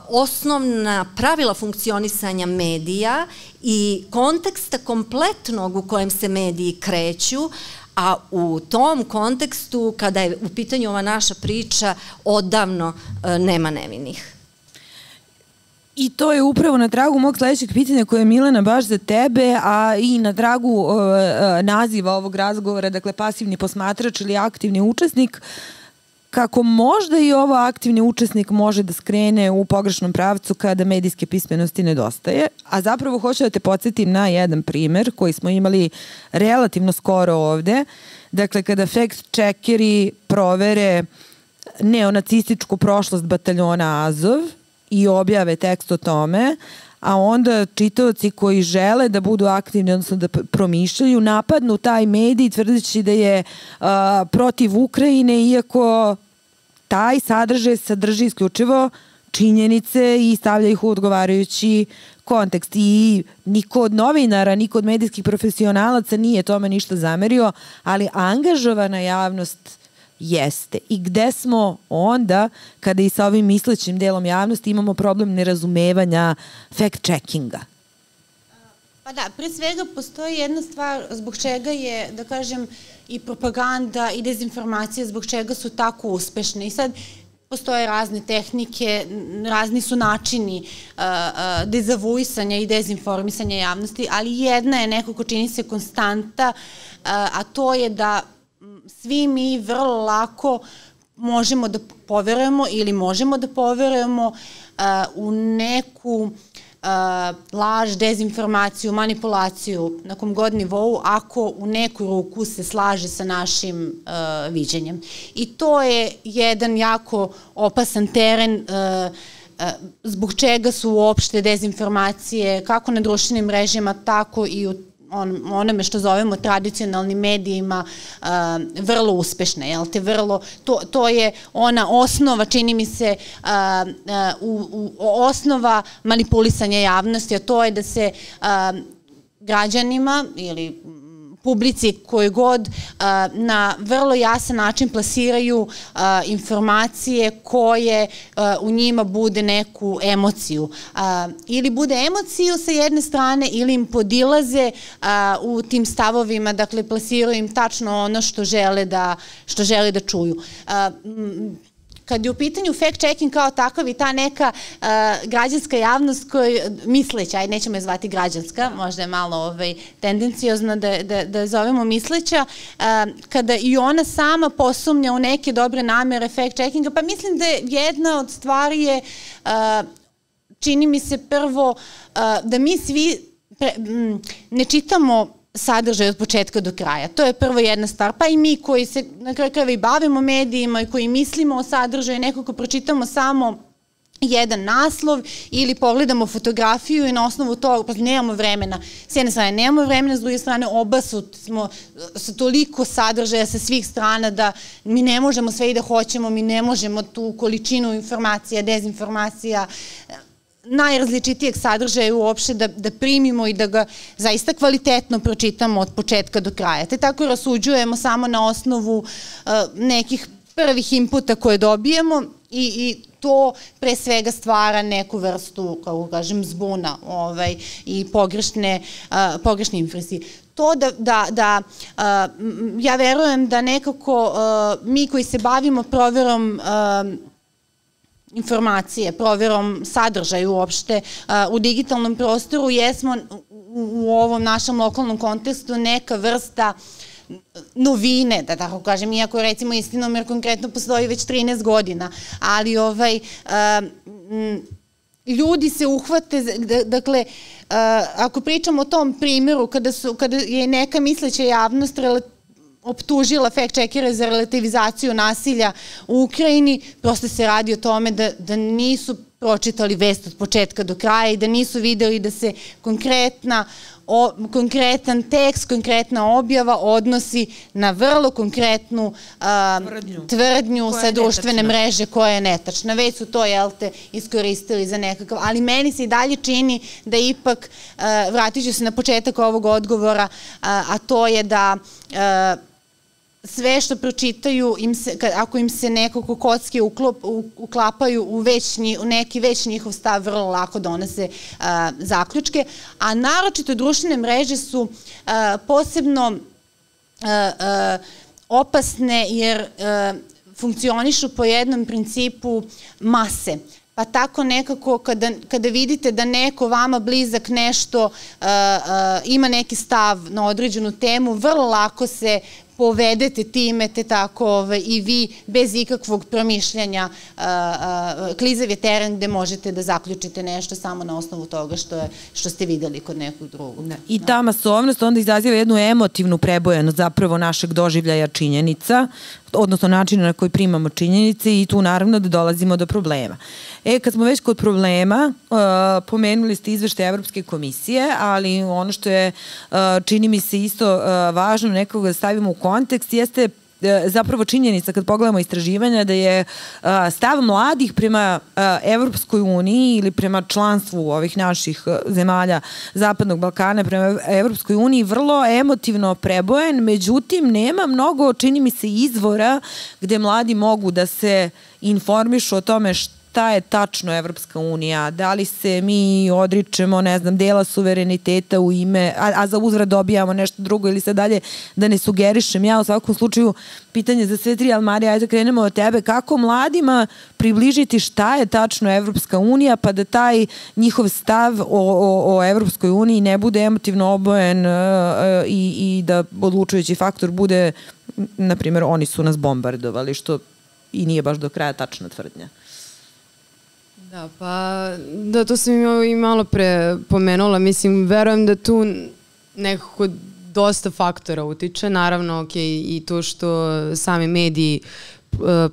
osnovna pravila funkcionisanja medija i konteksta kompletnog u kojem se mediji kreću, a u tom kontekstu, kada je u pitanju ova naša priča, odavno nema nevinih. I to je upravo na tragu mog sledećeg pitanja koje je, Milena, baš za tebe, a i na tragu naziva ovog razgovora, dakle pasivni posmatrač ili aktivni učesnik. kako možda i ovo aktivni učesnik može da skrene u pogrešnom pravcu kada medijske pismenosti nedostaje, a zapravo hoću da te podsjetim na jedan primer koji smo imali relativno skoro ovde. Dakle, kada fact-checkeri provere neonacističku prošlost bataljona Azov i objave tekst o tome, a onda čitaoci koji žele da budu aktivni, odnosno da promišljaju, napadnu taj medij tvrdeći da je protiv Ukrajine, iako taj sadržaj sadrži isključivo činjenice i stavlja ih u odgovarajući kontekst. I niko od novinara, niko od medijskih profesionalaca nije tome ništa zamerio, ali angažovana javnost jeste. I gde smo onda, kada i sa ovim mislećim delom javnosti imamo problem nerazumevanja fact-checkinga? Pa da, pre svega postoji jedna stvar zbog čega je, da kažem, i propaganda i dezinformacija, zbog čega su tako uspešne. I sad postoje razne tehnike, razni su načini dezavuisanja i dezinformisanja javnosti, ali jedna je neko ko čini se konstanta, a to je da svi mi vrlo lako možemo da poverujemo ili možemo da poverujemo u neku laž, dezinformaciju, manipulaciju na kom god nivou, ako u neku ruku se slaže sa našim viđenjem. I to je jedan jako opasan teren zbog čega su uopšte dezinformacije kako na društvenim mrežama, tako i u onome što zovemo tradicionalnim medijima vrlo uspešne. To je ona osnova, čini mi se, osnova manipulisanja javnosti, a to je da se građanima ili publici koji god na vrlo jasan način plasiraju informacije koje u njima bude neku emociju. Ili bude emociju sa jedne strane ili im podilaze u tim stavovima, dakle plasiraju im tačno ono što žele da, što žele da čuju. Kad je u pitanju fact-checking kao takav i ta neka građanska javnost koju misleća, ajde nećemo je zvati građanska, možda je malo tendencijozno da je zovemo misleća, kada i ona sama posumnja u neke dobre namere fact-checkinga, pa mislim da je jedna od stvari je, čini mi se prvo, da mi svi ne čitamo sadržaj od početka do kraja. To je prvo jedna stvar, pa i mi koji se na kraju krajeva i bavimo medijima i koji mislimo o sadržaju, nekako pročitamo samo jedan naslov ili pogledamo fotografiju i na osnovu toga, pa nemamo vremena. S jedne strane nemamo vremena, s druge strane obasuti smo sa toliko sadržaja sa svih strana da mi ne možemo sve i da hoćemo, mi ne možemo tu količinu informacija, dezinformacija, najrazličitijeg sadržaja uopšte da primimo i da ga zaista kvalitetno pročitamo od početka do kraja. Te tako rasuđujemo samo na osnovu nekih prvih inputa koje dobijemo i to pre svega stvara neku vrstu, kako kažem, zbuna i pogrešne impresije. To da, ja verujem da nekako mi koji se bavimo proverom informacije, proverom sadržaju uopšte u digitalnom prostoru, jesmo u ovom našem lokalnom kontekstu neka vrsta novine, da tako kažem, iako recimo Istinomer konkretno postoji već trinaest godina, ali ovaj ljudi se uhvate, dakle, ako pričamo o tom primjeru, kada je neka misleća javnost relativna optužila fact-checkere za relativizaciju nasilja u Ukrajini, prosto se radi o tome da nisu pročitali vest od početka do kraja i da nisu videli da se konkretan tekst, konkretna objava odnosi na vrlo konkretnu tvrdnju sa društvene mreže koja je netačna. Već su to, jel te, iskoristili za nekakav, ali meni se i dalje čini da ipak, vratit ću se na početak ovog odgovora, a to je da sve što pročitaju, ako im se nekako kocke uklapaju u neki već njihov stav, vrlo lako donose zaključke, a naročito društvene mreže su posebno opasne jer funkcionišu po jednom principu mase. Pa tako nekako kada vidite da neko vama blizak nešto ima neki stav na određenu temu, vrlo lako se povedete time, te tako i vi bez ikakvog promišljanja klizav je teren gde možete da zaključite nešto samo na osnovu toga što ste videli kod nekog drugog. I ta masovnost onda izaziva jednu emotivnu prebojenost zapravo našeg doživljaja činjenica, odnosno načina na koji primamo činjenice i tu naravno da dolazimo do problema. E, kad smo već kod problema, pomenuli ste izveštaj Evropske komisije, ali ono što je, čini mi se isto važno nekako da stavimo u kontekst, jeste zapravo činjenica kad pogledamo istraživanja da je stav mladih prema Evropskoj uniji ili prema članstvu ovih naših zemalja Zapadnog Balkana prema Evropskoj uniji vrlo emotivno prebojen, međutim nema mnogo, čini mi se, izvora gde mladi mogu da se informišu o tome što šta je tačno Evropska unija, da li se mi odričemo, ne znam, dela suvereniteta u ime, a za uzvrat dobijamo nešto drugo ili sad dalje, da ne sugerišem. Ja u svakom slučaju, pitanje za sve tri, ali Marija, ajde krenemo od tebe, kako mladima približiti šta je tačno Evropska unija, pa da taj njihov stav o Evropskoj uniji ne bude emotivno obojen i da odlučujući faktor bude, na primjer, oni su nas bombardovali, što i nije baš do kraja tačna tvrdnja. Da, pa, da, to sam i malo pre pomenula, mislim, verujem da tu nekako dosta faktora utiče, naravno, ok, i to što sami mediji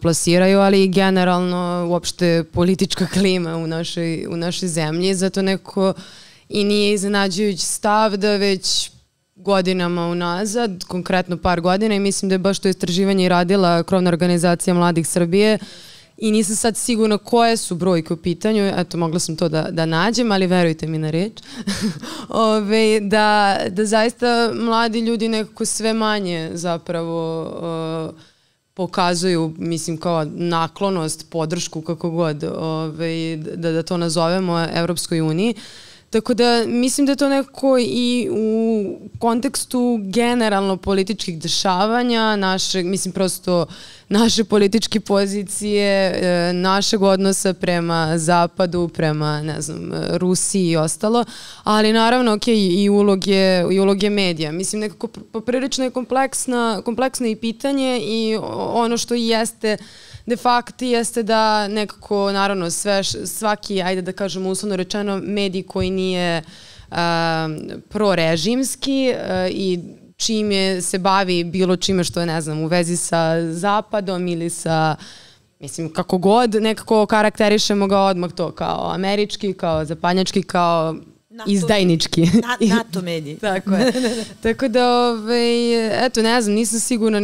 plasiraju, ali i generalno uopšte politička klima u našoj zemlji, zato nekako i nije iznenađujući stav da već godinama unazad, konkretno par godina, i mislim da je baš to istraživanje i radila krovna organizacija Mladih Srbije, i nisam sad sigurna koje su brojke u pitanju, eto mogla sam to da nađem, ali verujte mi na reč, da zaista mladi ljudi nekako sve manje zapravo pokazuju, mislim, kao naklonost, podršku, kako god, da to nazovemo, Evropskoj uniji. Tako da mislim da je to nekako i u kontekstu generalno političkih dešavanja, mislim prosto naše političke pozicije, našeg odnosa prema Zapadu, prema, ne znam, Rusiji i ostalo, ali naravno, ok, i uloge medija. Mislim, nekako poprilično je kompleksno i pitanje i ono što jeste de facto jeste da nekako, naravno, svaki, ajde da kažemo uslovno rečeno, medij koji nije prorežimski i čim se bavi bilo čime što je, ne znam, u vezi sa Zapadom ili sa, mislim, kako god, nekako karakterišemo ga odmah to kao američki, kao zapadnjački, kao izdajnički. NATO mediji. Tako je. Tako da, eto, ne znam, nisam sigurna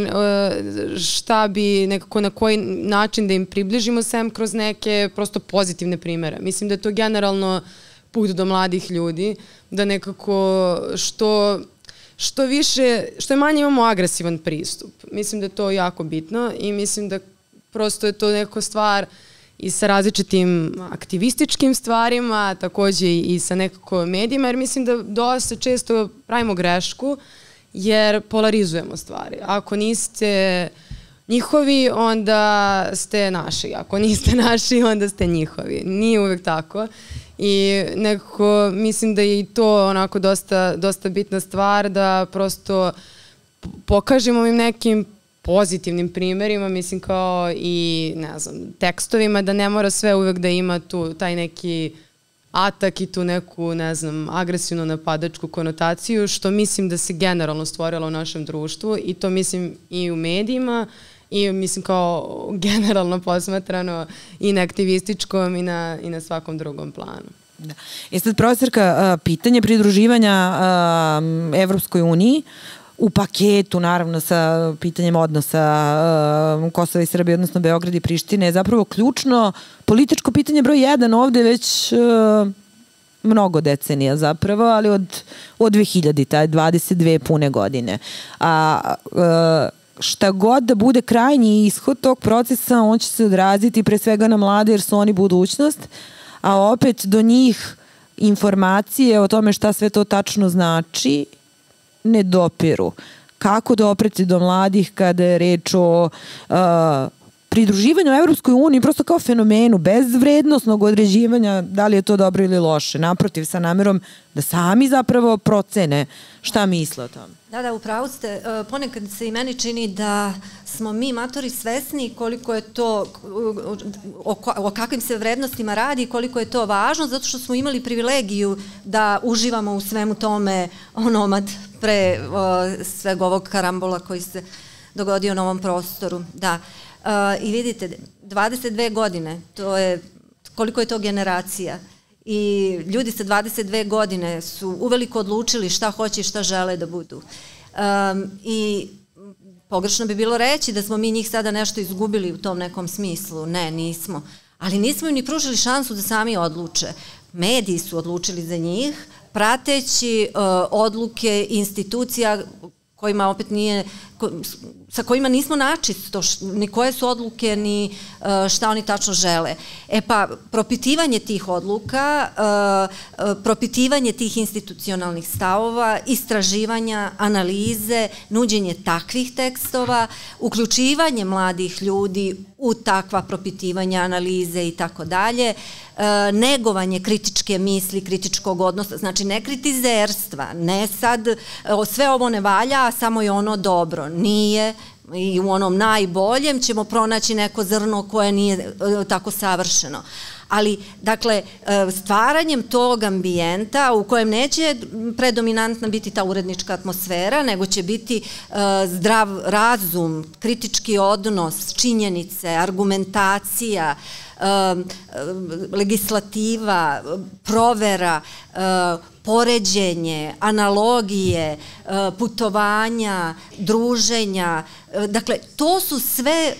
šta bi, nekako na koji način da im približimo sem kroz neke prosto pozitivne primere. Mislim da je to generalno put do mladih ljudi, da nekako što... Što više, što je manje imamo agresivan pristup. Mislim da je to jako bitno i mislim da prosto je to neka stvar i sa različitim aktivističkim stvarima, također i sa nekako medijima, jer mislim da dosta često pravimo grešku jer polarizujemo stvari. Ako niste njihovi, onda ste naši. Ako niste naši, onda ste njihovi. Nije uvek tako. I nekako mislim da je i to onako dosta bitna stvar da prosto pokažemo im nekim pozitivnim primjerima, mislim kao i, ne znam, tekstovima, da ne mora sve uvek da ima tu taj neki atak i tu neku, ne znam, agresivnu napadačku konotaciju, što mislim da se generalno stvorilo u našem društvu i to mislim i u medijima i mislim kao generalno posmatrano i na aktivističkom i na svakom drugom planu. I sad, profesorka, pitanje pridruživanja Evropskoj uniji u paketu, naravno, sa pitanjem odnosa Kosova i Srbije, odnosno Beograda i Prištine, je zapravo ključno političko pitanje broj jedan ovde već mnogo decenija zapravo, ali od dve hiljade, taj dvadeset dve pune godine. A šta god da bude krajnji ishod tog procesa, on će se odraziti pre svega na mlade, jer su oni budućnost, a opet do njih informacije o tome šta sve to tačno znači ne dopiru. Kako dopreti do mladih kada je reč o pridruživanju Evropskoj uniji prosto kao fenomenu, bez vrednostnog određivanja da li je to dobro ili loše. Naprotiv, sa namerom da sami zapravo procene šta misle o tome. Da, da, upravo ste. Ponekad se i meni čini da smo mi matori svesni koliko je to, o kakvim se vrednostima radi i koliko je to važno, zato što smo imali privilegiju da uživamo u svemu tome onomad pre sveg ovog karambola koji se dogodio na ovom prostoru. Da. I vidite, dvadeset dve godine, to je, koliko je to generacija. I ljudi sa dvadeset dve godine su uveliko odlučili šta hoće i šta žele da budu. I pogrešno bi bilo reći da smo mi njih sada nešto izgubili u tom nekom smislu. Ne, nismo. Ali nismo im ni pružili šansu da sami odluče. Mediji su odlučili za njih, prateći odluke institucija kojima opet nije, sa kojima nismo načisto, ni koje su odluke, ni šta oni tačno žele. E pa, propitivanje tih odluka, propitivanje tih institucionalnih stavova, istraživanja, analize, nuđenje takvih tekstova, uključivanje mladih ljudi u takva propitivanja, analize i tako dalje, negovanje kritičke misli, kritičkog odnosa, znači ne kritizerstva, ne sad sve ovo ne valja, a samo je ono dobro, nije, i u onom najboljem ćemo pronaći neko zrno koje nije tako savršeno. Ali, dakle, stvaranjem tog ambijenta u kojem neće predominantna biti ta urednička atmosfera, nego će biti zdrav razum, kritički odnos, činjenice, argumentacija, legislativa, provera, poređenje, analogije, putovanja, druženja. Dakle, to su sve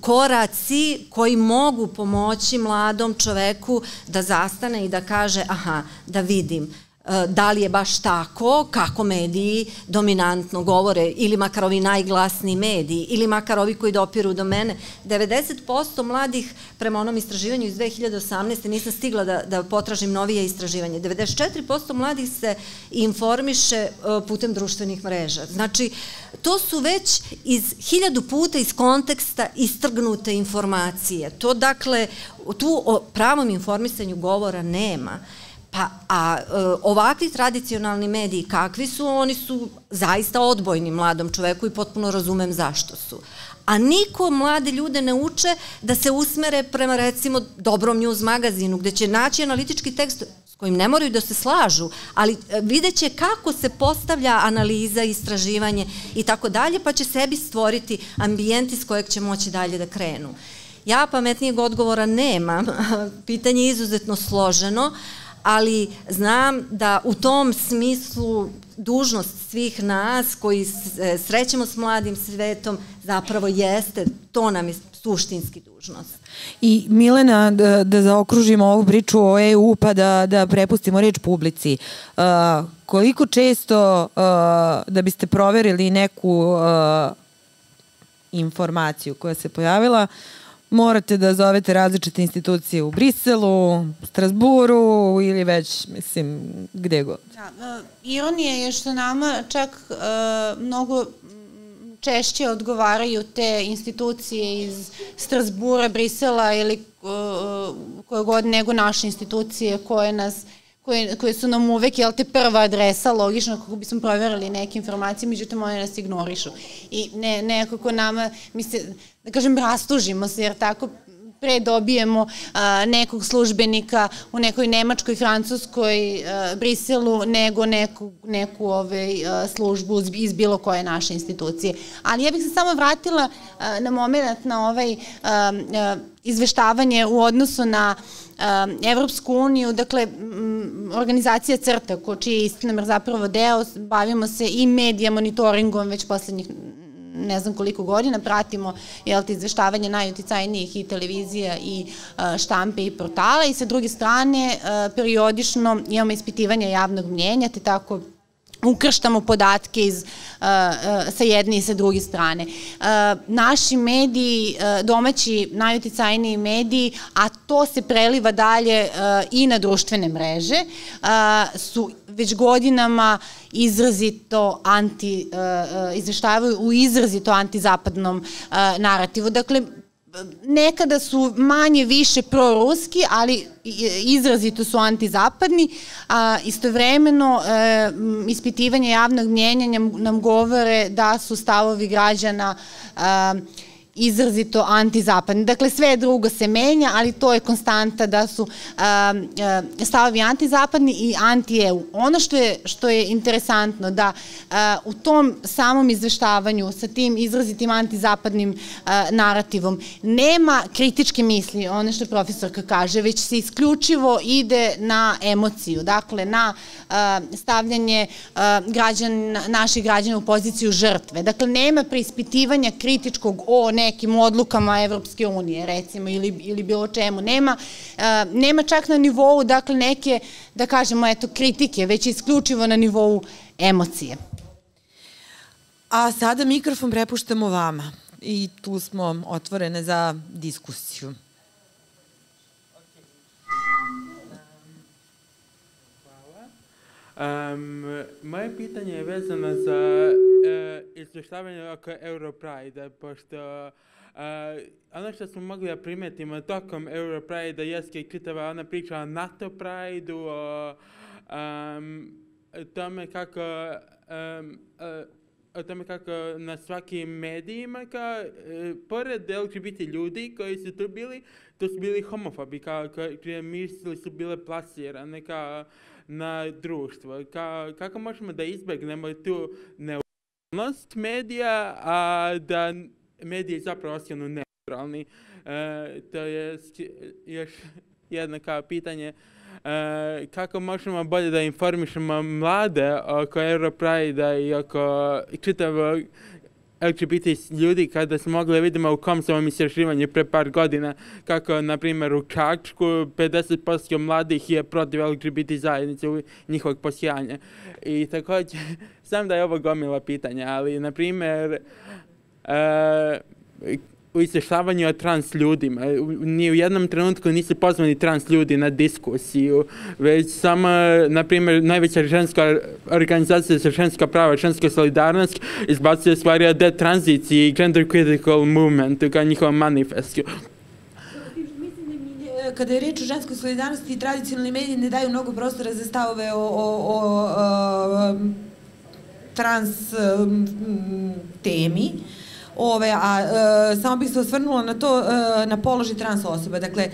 koraci koji mogu pomoći mladom čoveku da zastane i da kaže, aha, da vidim da li je baš tako kako mediji dominantno govore, ili makar ovi najglasniji mediji, ili makar ovi koji dopiru do mene. devedeset posto mladih, prema onom istraživanju iz dve hiljade osamnaeste, nisam stigla da potražim novije istraživanje, devedeset četiri posto mladih se informiše putem društvenih mreža. Znači, to su već iz hiljadu puta iz konteksta istrgnute informacije. To, dakle, tu o pravom informisanju govora nema. Pa, a ovakvi tradicionalni mediji kakvi su, oni su zaista odbojni mladom čoveku i potpuno razumem zašto su. A niko mlade ljude ne uče da se usmere prema, recimo, dobrom news magazinu, gde će naći analitički tekst s kojim ne moraju da se slažu, ali vidjet će kako se postavlja analiza, istraživanje i tako dalje, pa će sebi stvoriti ambijent iz kojeg će moći dalje da krenu. Ja pametnijeg odgovora nemam, pitanje je izuzetno složeno, ali znam da u tom smislu dužnost svih nas koji se srećemo s mladim svetom zapravo jeste, to nam je suštinski dužnost. I Milena, da zaokružimo ovu priču o E U pa da prepustimo reč publici. Koliko često da biste proverili neku informaciju koja se pojavila, morate da zovete različite institucije u Briselu, Strasburu ili već, mislim, gde god. Ironija je što nama čak mnogo češće odgovaraju te institucije iz Strasbura, Brisela ili koje god nego naše institucije koje nas... koje su nam uvek, jel te, prva adresa, logično, kako bismo provjerili neke informacije, međutim, one nas ignorišu. I nekako nama, mi se, da kažem, rastužimo se, jer tako pre dobijemo nekog službenika u nekoj Nemačkoj, Francuskoj, Briselu, nego neku službu iz bilo koje naše institucije. Ali ja bih se samo vratila na moment na ovaj izveštavanje u odnosu na Evropsku uniju, dakle, organizacija Crta, čiji je Istinomer zapravo deo, bavimo se i medija monitoringom već poslednjih ne znam koliko godina, pratimo izveštavanje najuticajnijih i televizija i štampe i portala i sa druge strane periodično imamo ispitivanje javnog mnjenja, te tako ukrštamo podatke sa jedne i sa druge strane. Naši mediji, domaći najuticajniji mediji, a to se preliva dalje i na društvene mreže, su već godinama izrazito anti, izveštavaju u izrazito antizapadnom narativu. Dakle, nekada su manje više proruski, ali izrazito su antizapadni, a istovremeno ispitivanje javnog mnjenja nam govore da su stavovi građana izrazito antizapadni. Dakle, sve drugo se menja, ali to je konstanta da su stavovi antizapadni i anti-E U. Ono što je interesantno da u tom samom izveštavanju sa tim izrazitim antizapadnim narativom nema kritičke misli, ono što profesorka kaže, već se isključivo ide na emociju, dakle na stavljanje naših građana u poziciju žrtve. Dakle, nema preispitivanja kritičkog o nekim odlukama Evropske unije, recimo, ili bilo čemu. Nema čak na nivou, dakle, neke, da kažemo, eto, kritike, već isključivo na nivou emocije. A sada mikrofon prepuštamo vama i tu smo otvorene za diskusiju. Moje pitanje je vezano za izvještavanje oko EuroPride-a, pošto ono što smo mogli da primetimo tokom EuroPride-a jeste čitava ona priča o NATO Pride-u, o tome kako o tome kako na svakim medijima, kao, pored L G B T ljudi koji su tu bili, to su bili homofobi, kao, čije misli su bile plasirane, kao, na društvo. Kako možemo da izbegnemo tu neutralnost medija, a da mediji zapravo ostanu neutralni? To je još jedno kao pitanje. Kako možemo bolje da informišemo mlade oko EuroPride-a i oko čitavog L G B T ljudi, kada smo mogli da vidimo u Komsovom istraživanju pre par godina kako, na primjer, u Čačku pedeset posto mladih je protiv L G B T zajednice u njihovog postojanja. I također, znam da je ovo gomila pitanja, ali, na primjer, u izvještavanju o trans ljudima, ni u jednom trenutku nisu pozvani trans ljudi na diskusiju, već samo, na primjer, najveća ženska organizacija za ženska prava, Ženska Solidarnost, izbacuje stvari o detranziciji i gender critical movementu, kao njihovom manifestu. Kada je reč o Ženskoj solidarnosti, tradicionalni mediji ne daju mnogo prostora za stavove o trans temi, a samo bih se osvrnula na to, na položaj trans osoba. Dakle,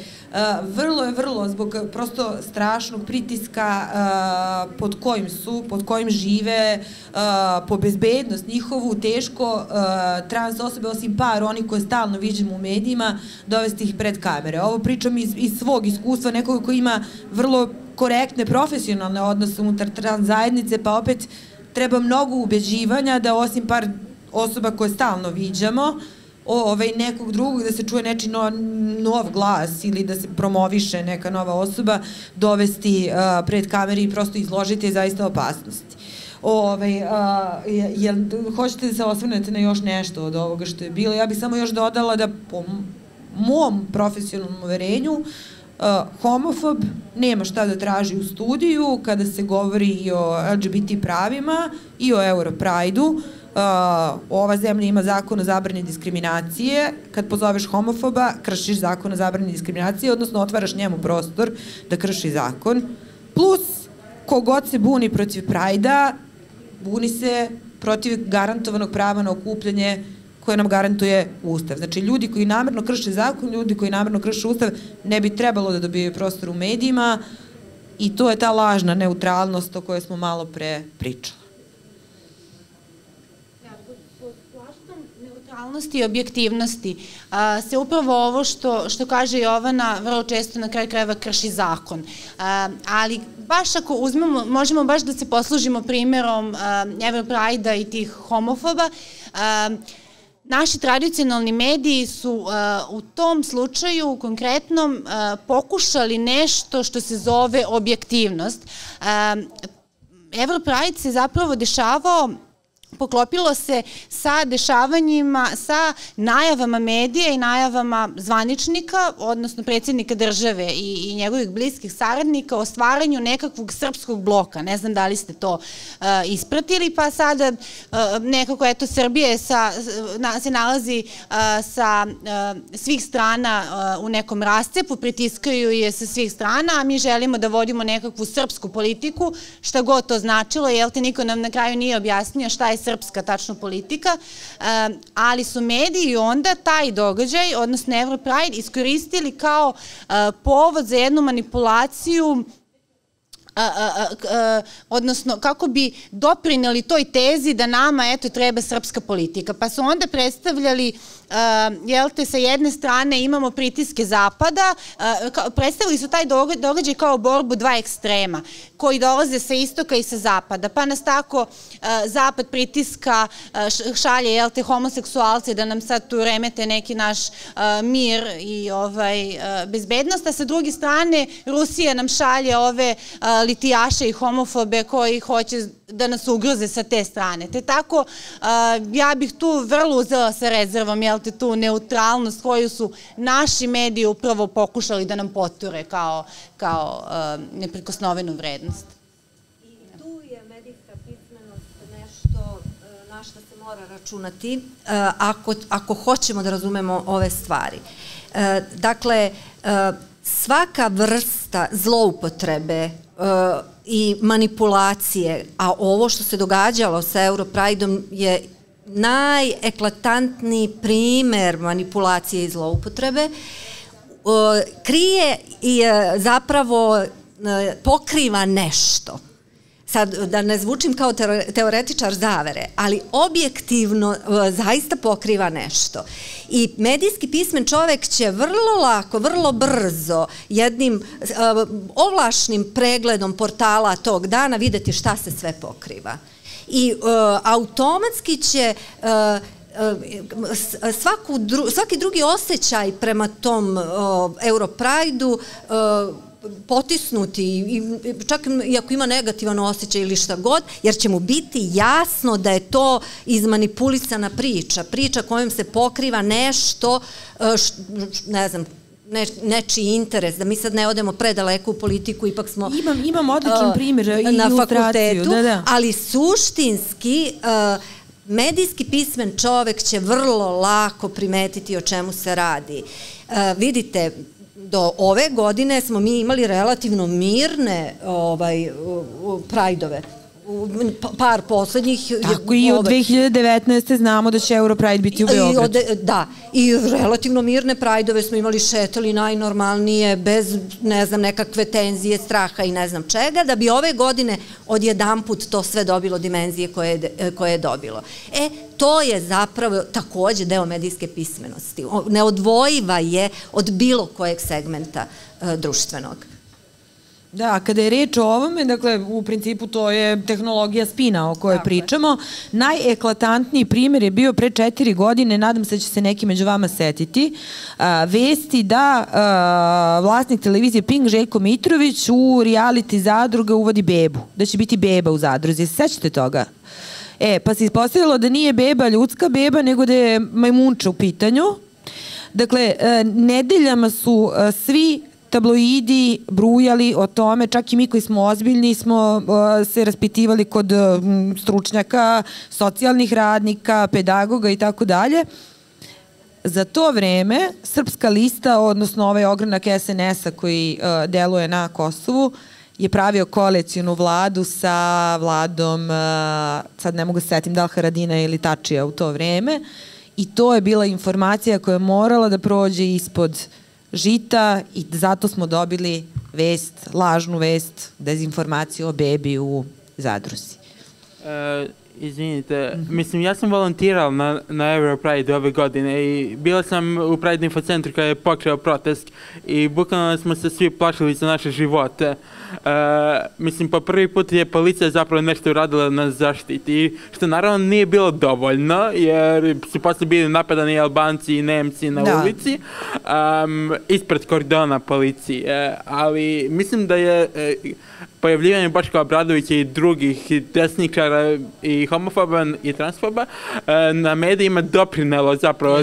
vrlo je vrlo, zbog prosto strašnog pritiska pod kojim su, pod kojim žive, po bezbednost njihovu, teško trans osobe, osim par, oni koje stalno viđemo u medijima, dovesti ih pred kamere. Ovo pričam iz svog iskustva, nekoga koji ima vrlo korektne, profesionalne odnose unutar trans zajednice, pa opet treba mnogo ubeđivanja da, osim par osoba koje stalno viđamo, nekog drugog, da se čuje nečiji nov glas ili da se promoviše neka nova osoba, dovesti pred kameri i prosto izložiti je zaista opasnosti. Hoćete da se osvrnete na još nešto od ovoga što je bilo? Ja bih samo još dodala da, po mom profesionalnom uverenju, homofob nema šta da traži u studiju kada se govori i o L G B T pravima i o EuroPride-u. Ova zemlja ima zakon o zabrani diskriminacije, kad pozoveš homofoba, kršiš zakon o zabrani diskriminacije, odnosno otvaraš njemu prostor da krši zakon. Plus, kogod se buni protiv Prajda, buni se protiv garantovanog prava na okupljanje koje nam garantuje Ustav. Znači, ljudi koji namerno krše zakon, ljudi koji namerno krše Ustav, ne bi trebalo da dobijaju prostor u medijima, i to je ta lažna neutralnost o kojoj smo malo pre pričali. Neutralnosti i objektivnosti se upravo ovo što kaže Jovana vrlo često na kraju krajeva krši zakon. Ali baš ako uzmemo, možemo baš da se poslužimo primjerom EuroPride-a i tih homofoba, naši tradicionalni mediji su u tom slučaju konkretnom pokušali nešto što se zove objektivnost. EuroPride se zapravo dešavao poklopilo se sa dešavanjima, sa najavama medija i najavama zvaničnika, odnosno predsjednika države i njegovih bliskih saradnika o stvaranju nekakvog srpskog bloka. Ne znam da li ste to ispratili, pa sada nekako, eto, Srbije se nalazi sa svih strana u nekom rascepu, pritiskaju je sa svih strana, a mi želimo da vodimo nekakvu srpsku politiku, šta god to značilo, jel te niko nam na kraju nije objasnio šta je srpska tačno politika, ali su mediji onda taj događaj, odnosno EuroPride, iskoristili kao povod za jednu manipulaciju, odnosno kako bi doprineli toj tezi da nama, eto, treba srpska politika. Pa su onda predstavljali, jel te, sa jedne strane imamo pritiske Zapada, predstavili su taj događaj kao borbu dva ekstrema koji dolaze sa istoka i sa Zapada. Pa nas tako Zapad pritiska, šalje, jel te, homoseksualce da nam sad tu remete neki naš mir i bezbednost, a sa druge strane Rusija nam šalje ove litijaše i homofobe koji hoće da nas ugroze sa te strane. Te tako, ja bih tu vrlo uzela sa rezervom, jel te, tu neutralnost koju su naši mediji upravo pokušali da nam poture kao, kao neprikosnovenu vrednost. I tu je medijska pismenost nešto na što se mora računati ako, ako hoćemo da razumemo ove stvari. Dakle, svaka vrsta zloupotrebe i manipulacije, a ovo što se događalo sa EuroPrideom je najeklatantniji primer manipulacije i zloupotrebe, krije i zapravo pokriva nešto. Sad, da ne zvučim kao teoretičar zavere, ali objektivno zaista pokriva nešto. I medijski pismen čovek će vrlo lako, vrlo brzo, jednim ovlašnim pregledom portala tog dana videti šta se sve pokriva. I automatski će svaki drugi osjećaj prema tom EuroPrideu potisnuti, čak i ako ima negativan osjećaj ili šta god, jer će mu biti jasno da je to izmanipulisana priča, priča kojom se pokriva nešto, ne znam, nečiji interes, da mi sad ne odemo predaleko u politiku, ipak smo... Imam odličan primjer na fakultetu, ali suštinski... Medijski pismen čovek će vrlo lako primetiti o čemu se radi. Vidite, do ove godine smo mi imali relativno mirne prajdove. Par poslednjih... Tako i od dve hiljade devetnaeste znamo da će EuroPride biti u Beogradu. Da, i relativno mirne prajdove smo imali, šetali najnormalnije, bez, ne znam, nekakve tenzije, straha i ne znam čega, da bi ove godine odjedanput to sve dobilo dimenzije koje je dobilo. E, to je zapravo takođe deo medijske pismenosti. Neodvojiva je od bilo kojeg segmenta društvenog. Da, kada je reč o ovome, dakle, u principu to je tehnologija spina o kojoj pričamo. Najeklatantniji primjer je bio pre četiri godine, nadam se da će se neki među vama setiti, vesti da vlasnik televizije Pink, Željko Mitrović, u reality zadruga uvodi bebu, da će biti beba u zadruzi. Sećate toga? E, pa se ispostavilo da nije beba ljudska beba, nego da je majmunča u pitanju. Dakle, nedeljama su svi tabloidi brujali o tome, čak i mi koji smo ozbiljni smo se raspitivali kod stručnjaka, socijalnih radnika, pedagoga i tako dalje. Za to vreme Srpska lista, odnosno ovaj ogranak S N S-a koji deluje na Kosovu, je pravio koalicijnu vladu sa vladom, sad ne mogu se setim da li Haradina ili Tačija u to vreme, i to je bila informacija koja je morala da prođe ispod žita i zato smo dobili vest, lažnu vest, dezinformaciju o bebi u zadruzi. Izvinite, mislim, ja sam volontirao na EuroPride ove godine i bila sam u Pride Info centru kada je pokrio protest i bukvalno smo se svi plašili za naše živote. Mislim, po prvi put je policija zapravo nešto uradila na zaštiti, što naravno nije bilo dovoljno, jer su posle bili napadani Albanci i Nemci na ulici, ispred kordona policije, ali mislim da je... pojavljivanje Boška Obradovića i drugih desničara i homofoba i transfoba na medijima doprinelo zapravo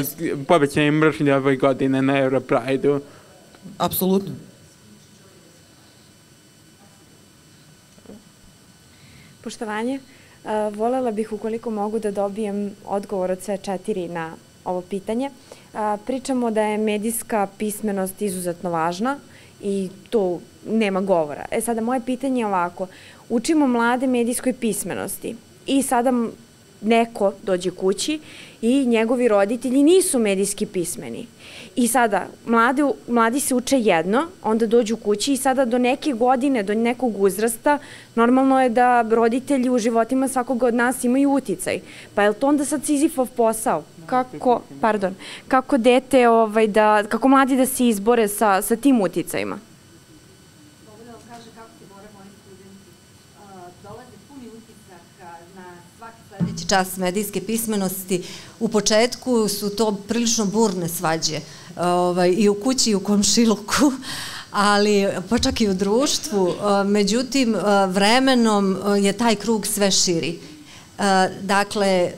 povećanje mržnje ove godine na EuroPrideu. Apsolutno. Poštovanje, voljela bih ukoliko mogu da dobijem odgovor od sve četiri na ovo pitanje. Pričamo da je medijska pismenost izuzetno važna i tu nema govora. E sada, moje pitanje je ovako. Učimo mlade medijskoj pismenosti i sada neko dođe kući i njegovi roditelji nisu medijski pismeni. I sada, mlade, mladi se uče jedno, onda dođu kući i sada do neke godine, do nekog uzrasta, normalno je da roditelji u životima svakoga od nas imaju uticaj. Pa je li to onda sad Sizifov posao? Kako, pardon, kako dete, ovaj, da, kako mladi da se izbore sa, sa tim uticajima? Čas medijske pismenosti. U početku su to prilično burne svađe i u kući i u komšiluku, ali pa čak i u društvu. Međutim, vremenom je taj krug sve širi. Dakle,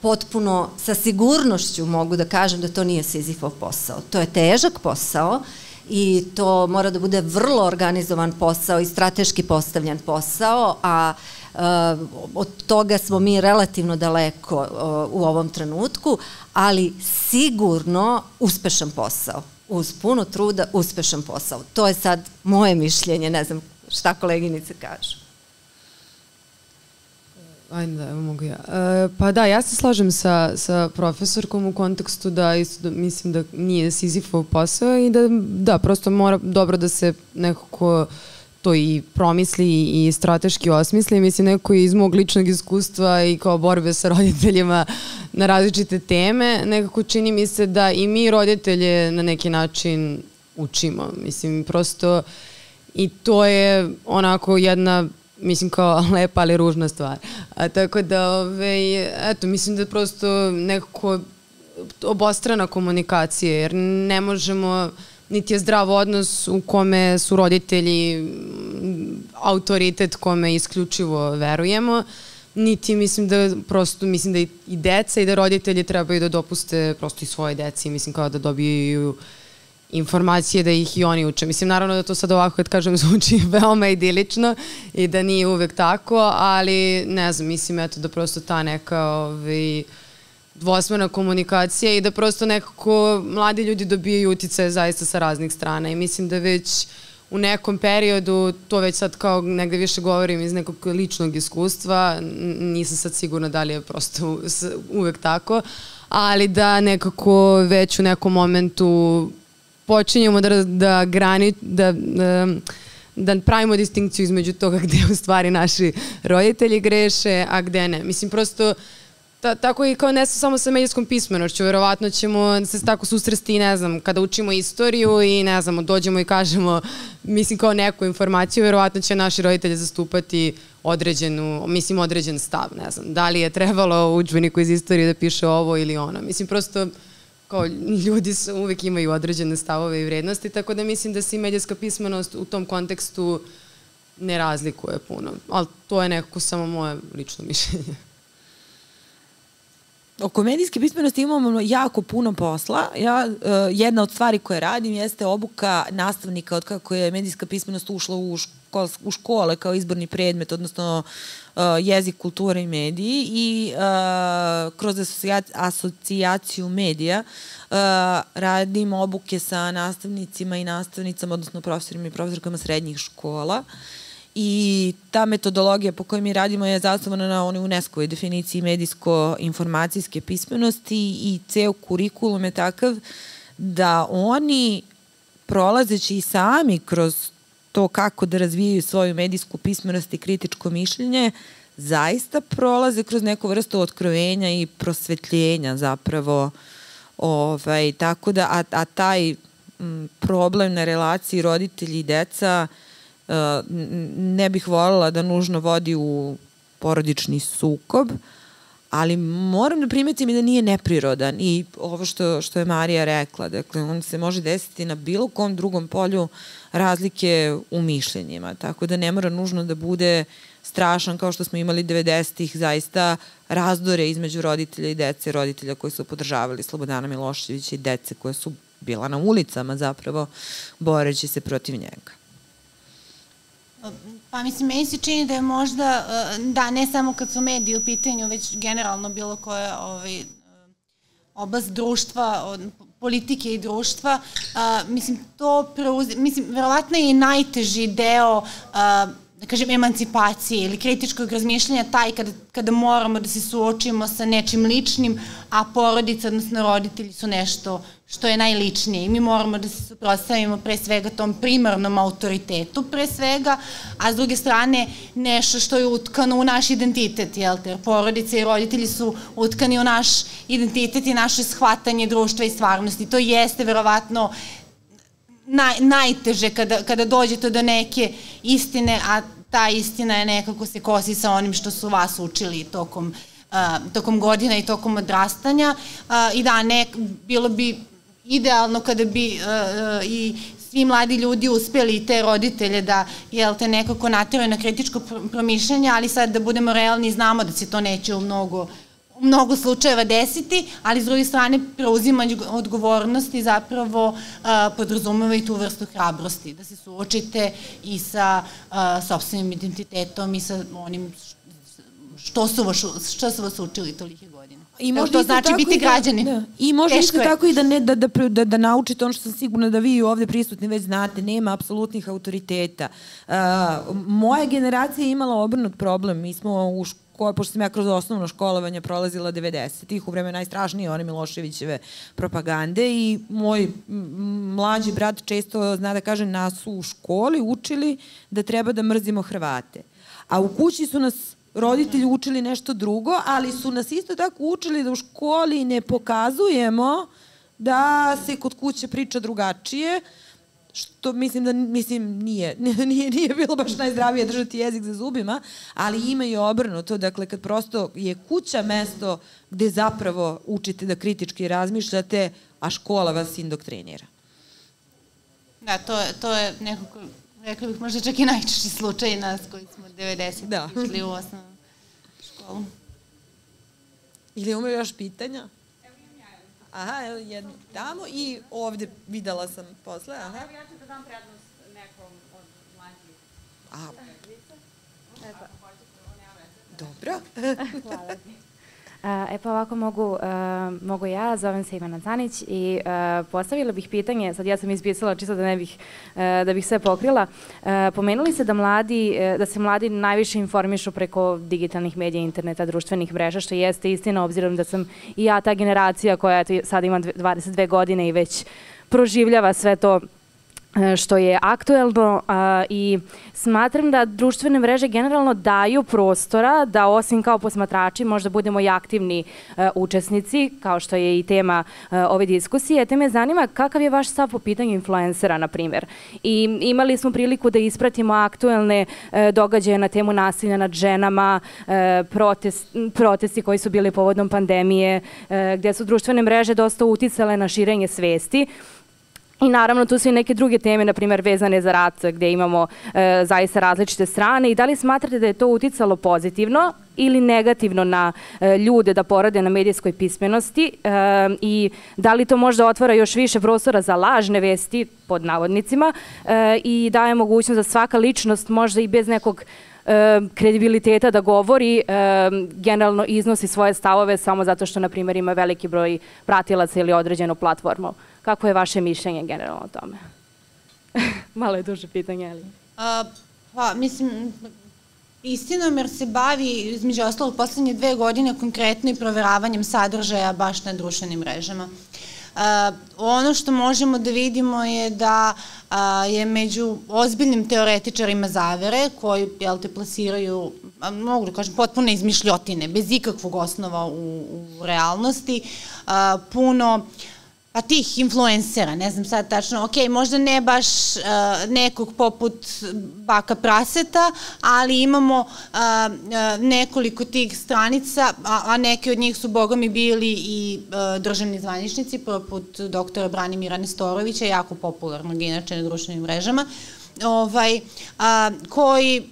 potpuno sa sigurnošću mogu da kažem da to nije Sizifov posao. To je težak posao i to mora da bude vrlo organizovan posao i strateški postavljen posao, a od toga smo mi relativno daleko u ovom trenutku, ali sigurno uspešan posao. Uz puno truda uspešan posao. To je sad moje mišljenje, ne znam šta koleginice kažu. Ajde, da, mogu ja. Pa da, ja se slažem sa profesorkom u kontekstu da mislim da nije Sizifov posao i da prosto mora dobro da se nekako to i promisli i strateški osmisli. Mislim, neko je iz mog ličnog iskustva i kao borbe sa roditeljima na različite teme, nekako čini mi se da i mi roditelje na neki način učimo. Mislim, prosto i to je onako jedna, mislim, kao lepa ali ružna stvar. Tako da, eto, mislim da prosto nekako obostrana komunikacija, jer ne možemo... Niti je zdrav odnos u kome su roditelji autoritet kome isključivo verujemo, niti mislim da prosto, mislim da i deca i da roditelji trebaju da dopuste prosto i svoje deci, mislim kao da dobiju informacije da ih i oni uče. Mislim, naravno da to sad ovako, kad kažem, zvuči veoma idilično i da nije uvek tako, ali ne znam, mislim, eto, da prosto ta neka dvosmerna komunikacija i da prosto nekako mladi ljudi dobijaju uticaje zaista sa raznih strana i mislim da već u nekom periodu, to već sad kao negde više govorim iz nekog ličnog iskustva, nisam sad sigurna da li je prosto uvek tako, ali da nekako već u nekom momentu počinjemo da graničimo, da... da pravimo distinkciju između toga gde u stvari naši roditelji greše, a gde ne. Mislim, prosto tako i kao ne samo sa medijskom pismenošću, verovatno ćemo se tako susresti i ne znam, kada učimo istoriju i ne znam, dođemo i kažemo, mislim kao neku informaciju, verovatno će naši roditelji zastupati određenu, mislim određen stav, ne znam, da li je trebalo u udžbeniku iz istorije da piše ovo ili ono. Mislim, prosto kao ljudi uvijek imaju određene stavove i vrednosti, tako da mislim da se i medijska pismenost u tom kontekstu ne razlikuje puno, ali to je nekako samo moje lično mišljenje. Oko medijske pismenosti imamo jako puno posla. Jedna od stvari koje radim jeste obuka nastavnika od kako je medijska pismenost ušla u škole kao izborni predmet, odnosno jezik, kultura i mediji, i kroz asocijaciju medija radim obuke sa nastavnicima i nastavnicama, odnosno profesorima i profesorkama srednjih škola. I ta metodologija po kojoj mi radimo je zasnovana na onoj UNESCO-voj definiciji medijsko-informacijske pismenosti i ceo kurikulum je takav da oni, prolazeći i sami kroz to kako da razvijaju svoju medijsku pismenost i kritičko mišljenje, zaista prolaze kroz neku vrstu otkrovenja i prosvetljenja zapravo. Tako da, a taj problem na relaciji roditelji i deca ne bih voljela da nužno vodi u porodični sukob, ali moram da primetim i da nije neprirodan i ovo što, što je Marija rekla, dakle, on se može desiti na bilo kom drugom polju razlike u mišljenjima, tako da ne mora nužno da bude strašan kao što smo imali devedesetih zaista razdore između roditelja i dece, roditelja koji su podržavali Slobodana Miloševića i dece koje su bila na ulicama zapravo boreći se protiv njega. Pa mislim, meni se čini da je možda, da ne samo kad su mediji u pitanju, već generalno bilo koja ovaj, oblast društva, politike i društva, a, mislim, to preuzi, mislim, verovatno je i najteži deo, a, da kažem, emancipacije ili kritičkog razmišljanja taj kada, kada moramo da se suočimo sa nečim ličnim, a porodica, odnosno roditelji su nešto što je najličnije i mi moramo da se suprotstavimo pre svega tom primarnom autoritetu pre svega, a s druge strane nešto što je utkano u naš identitet, jel te, jer porodice i roditelji su utkani u naš identitet i naše shvatanje društva i stvarnosti. To jeste verovatno Naj, najteže kada, kada dođete do neke istine, a ta istina je nekako se kosi sa onim što su vas učili tokom, uh, tokom godina i tokom odrastanja. Uh, I da, ne, bilo bi idealno kada bi uh, i svi mladi ljudi uspjeli i te roditelje da, jel te, nekako natjeraju na kritičko promišljanje, ali sad da budemo realni znamo da se to neće u mnogo, u mnogo slučajeva desiti, ali s druge strane preuzimanje odgovornosti zapravo uh, podrazumeva i tu vrstu hrabrosti, da se suočite i sa uh, sopstvenim identitetom i sa onim što su vas, što su vas učili tolike godine. I možda to znači biti građani. Da, I možda isto tako i da, ne, da, da, da, da naučite ono što sam sigurna da vi ovdje prisutni već znate, nema apsolutnih autoriteta. Uh, moja generacija je imala obrnut problem, mi smo u školu, pošto sam ja kroz osnovno školovanje prolazila devedesetih, u vreme najstrašnije one Miloševićeve propagande i moj mlađi brat često zna da kaže nas u školi učili da treba da mrzimo Hrvate. A u kući su nas roditelji učili nešto drugo, ali su nas isto tako učili da u školi ne pokazujemo da se kod kuće priča drugačije, što mislim da mislim, nije, nije, nije bilo baš najzdravije držati jezik za zubima, ali ima i obrnuto, dakle kad prosto je kuća mesto gde zapravo učite da kritički razmišljate, a škola vas indoktrinira. Da, to, to je nekako, rekla bih, možda čak i najčešći slučaj nas koji smo od devedesetih išli u osnovnu školu. Ili imamo još pitanja? Aha, jedno tamo i ovdje videla sam posle. Aha. Ja ću da dam prednost nekom od mlađih. Aha. Ako hoćete, ovo nema veze. Dobro. Hvala ti. E pa ovako mogu, mogu ja, zovem se Imana Canić i postavila bih pitanje, sad ja sam ispisala čisto da ne bih, da bih sve pokrila. Pomenuli ste da mladi, da se mladi najviše informišu preko digitalnih medija, interneta, društvenih mreža, što jeste istina, obzirom da sam i ja ta generacija koja sad ima dvadeset dve godine i već proživljava sve to što je aktuelno a, i smatram da društvene mreže generalno daju prostora da osim kao posmatrači možda budemo i aktivni a, učesnici, kao što je i tema a, ove diskusije. Te me zanima kakav je vaš stav po pitanju influencera, na primjer. I imali smo priliku da ispratimo aktuelne a, događaje na temu nasilja nad ženama, a, protest, protesti koji su bili povodom pandemije, a, gdje su društvene mreže dosta uticale na širenje svesti. I naravno tu su i neke druge teme, na primjer vezane za rat, gdje imamo e, zaista različite strane. I da li smatrate da je to uticalo pozitivno ili negativno na e, ljude da porade na medijskoj pismenosti e, i da li to možda otvara još više prostora za lažne vesti, pod navodnicima, e, i daje mogućnost da svaka ličnost možda i bez nekog e, kredibiliteta da govori, e, generalno iznosi svoje stavove samo zato što, na primjer, ima veliki broj pratilaca ili određenu platformu. Kako je vaše mišljenje generalno o tome? Malo je duže pitanje, ali... A, pa, mislim, Istinomer se bavi, između ostalog, poslednje dve godine konkretno i proveravanjem sadržaja baš na društvenim mrežama. A, ono što možemo da vidimo je da a, je među ozbiljnim teoretičarima zavere, koji, jel te, plasiraju, a, mogu da kažem, potpuno izmišljotine, bez ikakvog osnova u, u realnosti, a, puno... pa tih influencera, ne znam sad tačno, ok, možda ne baš nekog poput Bake Praseta, ali imamo nekoliko tih stranica, a neke od njih su bogami bili i državni zvaničnici, poput doktora Branimira Nestorovića, jako popularnog inače na društvenim mrežama, koji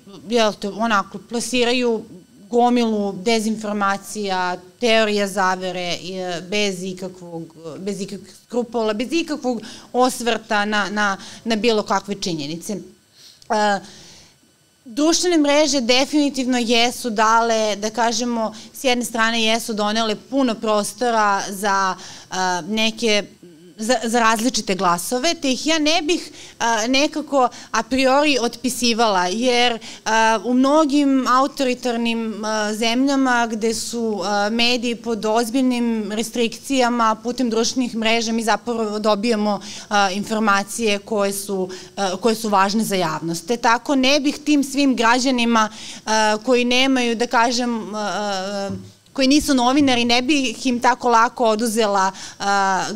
onako plasiraju gomilu dezinformacija, teorija zavere bez ikakvog skrupola, bez ikakvog osvrta na bilo kakve činjenice. Društvene mreže definitivno jesu dale, da kažemo, s jedne strane jesu donele puno prostora za neke za različite glasove, te ih ja ne bih nekako a priori otpisivala, jer u mnogim autoritarnim zemljama gde su mediji pod ozbiljnim restrikcijama putem društvenih mreža mi zapravo dobijamo informacije koje su važne za javnost. Te tako ne bih tim svim građanima koji nemaju, da kažem, koji nisu novinari, ne bih im tako lako oduzela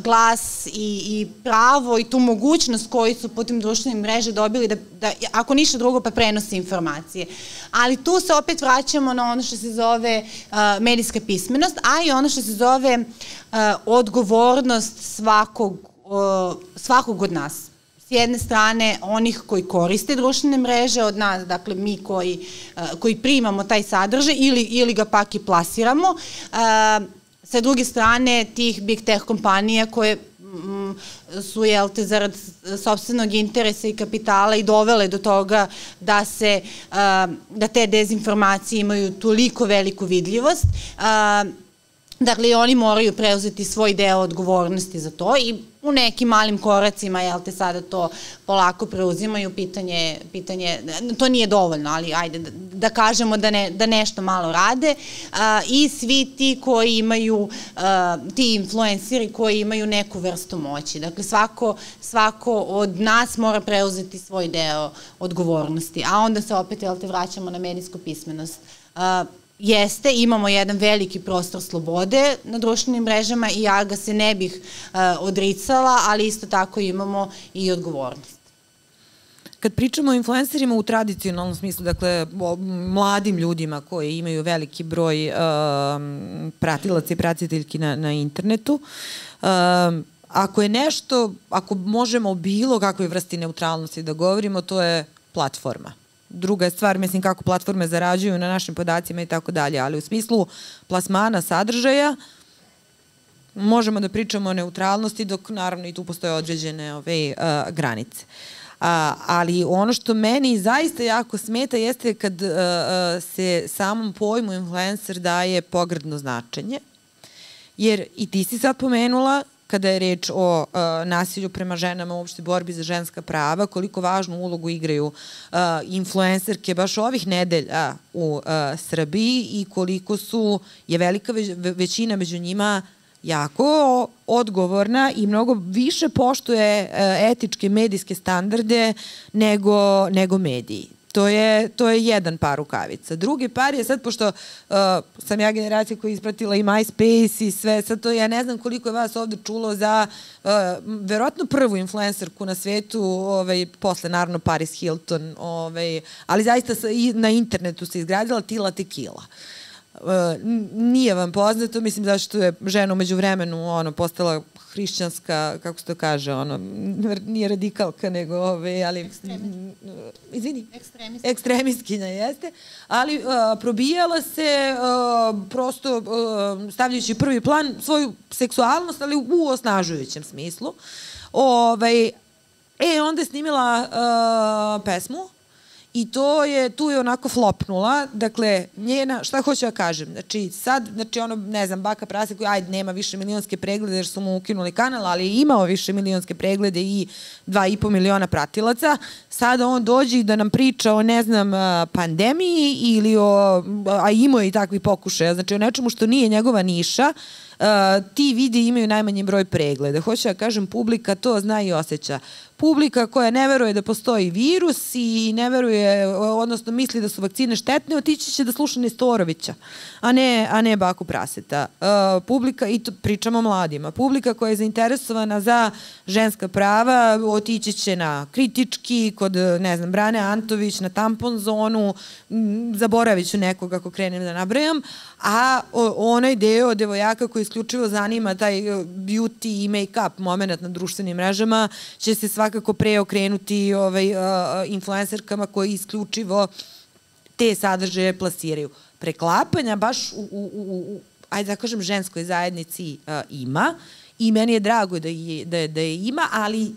glas i pravo i tu mogućnost koju su putem društvenih mreža dobili da, ako ništa drugo, pa prenose informacije. Ali tu se opet vraćamo na ono što se zove medijska pismenost, a i ono što se zove odgovornost svakog od nas. S jedne strane onih koji koriste društvene mreže od nas, dakle mi koji primamo taj sadržaj ili ga pak i plasiramo, sa druge strane tih big tech kompanija koje su, jel te, zarad sobstvenog interesa i kapitala i dovele do toga da se, da te dezinformacije imaju toliko veliku vidljivost. Dakle, oni moraju preuzeti svoj deo odgovornosti za to i u nekim malim koracima, jel te, sada to polako preuzimaju, pitanje, to nije dovoljno, ali ajde, da kažemo da nešto malo rade i svi ti koji imaju, ti influenceri koji imaju neku vrstu moći. Dakle, svako od nas mora preuzeti svoj deo odgovornosti, a onda se opet, jel te, vraćamo na medijsku pismenost. Jeste, imamo jedan veliki prostor slobode na društvenim mrežama i ja ga se ne bih odricala, ali isto tako imamo i odgovornost. Kad pričamo o influencerima u tradicionalnom smislu, dakle o mladim ljudima koji imaju veliki broj pratilaca i pratiteljki na internetu, ako je nešto, ako možemo o bilo kakvoj vrsti neutralnosti da govorimo, to je platforma. Druga je stvar, mislim, kako platforme zarađuju na našim podacima i tako dalje, ali u smislu plasmana sadržaja možemo da pričamo o neutralnosti, dok naravno i tu postoje određene ove granice. Ali ono što meni zaista jako smeta jeste kad se samom pojmu influencer daje pogrdno značenje, jer i ti si sad pomenula kada je reč o nasilju prema ženama, uopšte borbi za ženska prava, koliko važnu ulogu igraju influencerke baš ovih nedelja u Srbiji i koliko su, je velika većina među njima jako odgovorna i mnogo više poštuje etičke medijske standarde nego mediji. To je jedan par rukavica. Drugi par je sad, pošto sam ja generacija koja je ispratila i MySpace i sve, sad to ja ne znam koliko je vas ovdje čulo za verovatno prvu influencerku na svetu, posle naravno Paris Hilton, ali zaista na internetu se izgradila Tila Tekila. Nije vam poznato, mislim, zašto je žena umeđu vremenu postala hrišćanska, kako se to kaže, nije radikalka, nego ove, ali... Izvini. Ekstremistkinja jeste. Ali probijala se prosto stavljajući prvi plan svoju seksualnost, ali u osnažujućem smislu. E, onda je snimila pesmu i tu je onako flopnula. Dakle, njena, šta hoću ja kažem, znači sad, znači ono, ne znam, Bake Praseta koja, ajde, nema više milionske preglede jer su mu ukinuli kanal, ali je imao više milionske preglede i dva i po miliona pratilaca, sada on dođe i da nam priča o, ne znam, pandemiji ili o, a imao je i takvi pokušaja, znači o nečemu što nije njegova niša, ti vidi imaju najmanji broj pregleda. Hoću da kažem, publika to zna i osjeća. Publika koja ne veruje da postoji virus i ne veruje, odnosno misli da su vakcine štetne, otići će da sluša Nestorovića, a ne Baku Praseta. Publika, i pričamo o mladima, publika koja je zainteresovana za ženska prava, otići će na Kritički, kod, ne znam, Brane Antović, na Tampon zonu, zaboravit ću nekog ako krenem da nabrajam, a onaj deo devojaka koji isključivo zanima taj beauty i make-up moment na društvenim mrežama će se svakako kako preokrenuti influencerkama koji isključivo te sadržaje plasiraju. Preklapanja baš u, ajde da kažem, ženskoj zajednici ima i meni je drago da je ima, ali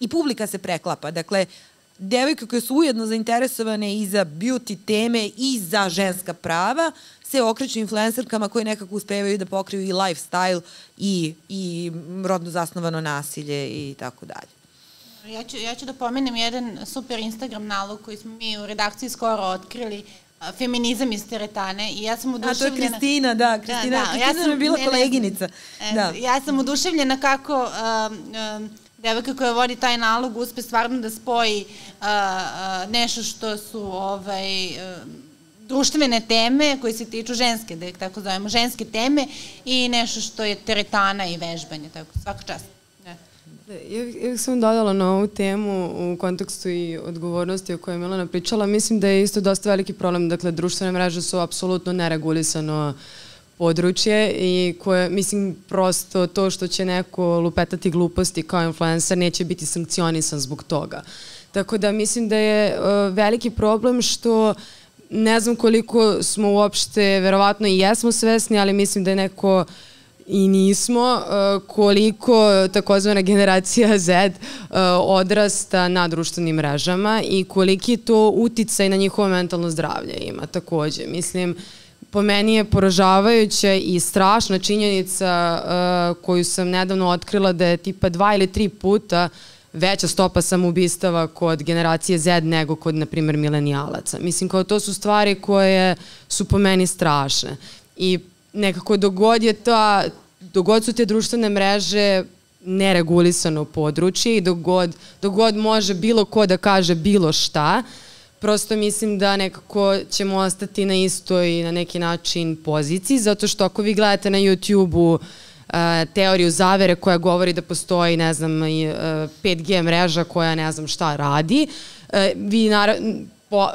i publika se preklapa. Dakle, devojke koje su ujedno zainteresovane i za beauty teme i za ženska prava se okreću influencerkama koje nekako uspevaju da pokriju i lifestyle i rodno zasnovano nasilje i tako dalje. Ja ću da pomenem jedan super Instagram nalog koji smo mi u redakciji skoro otkrili, Feminizam iz teretane. A to je Kristina, da, Kristina nam je bila koleginica. Ja sam oduševljena kako devojka koja vodi taj nalog uspe stvarno da spoji nešto što su društvene teme koje se tiču ženske, da ih tako zovemo, ženske teme, i nešto što je teretana i vežbanje, svaka čast. Ja bih sam dodala na ovu temu u kontekstu i odgovornosti o kojoj je Milena pričala. Mislim da je isto dosta veliki problem. Dakle, društvene mreže su apsolutno neregulisano područje i koje, mislim, prosto to što će neko lupetati gluposti kao influencer neće biti sankcionisan zbog toga. Tako da mislim da je veliki problem što ne znam koliko smo uopšte, verovatno i jesmo svesni, ali mislim da je neko i nismo, koliko takozvana generacija Z odrasta na društvenim mrežama i koliki to uticaj na njihovo mentalno zdravlje ima također. Mislim, po meni je poražavajuća i strašna činjenica koju sam nedavno otkrila, da je tipa dva ili tri puta veća stopa samoubistava kod generacije Z nego kod, na primjer, milenijalaca. Mislim, kao to su stvari koje su po meni strašne. I nekako dogod je ta, dogod su te društvene mreže neregulisano područje i dogod može bilo ko da kaže bilo šta, prosto mislim da nekako ćemo ostati na istoj, na neki način, poziciji, zato što ako vi gledate na YouTube-u teoriju zavere koja govori da postoji, ne znam, pet G mreža koja ne znam šta radi, vi naravno po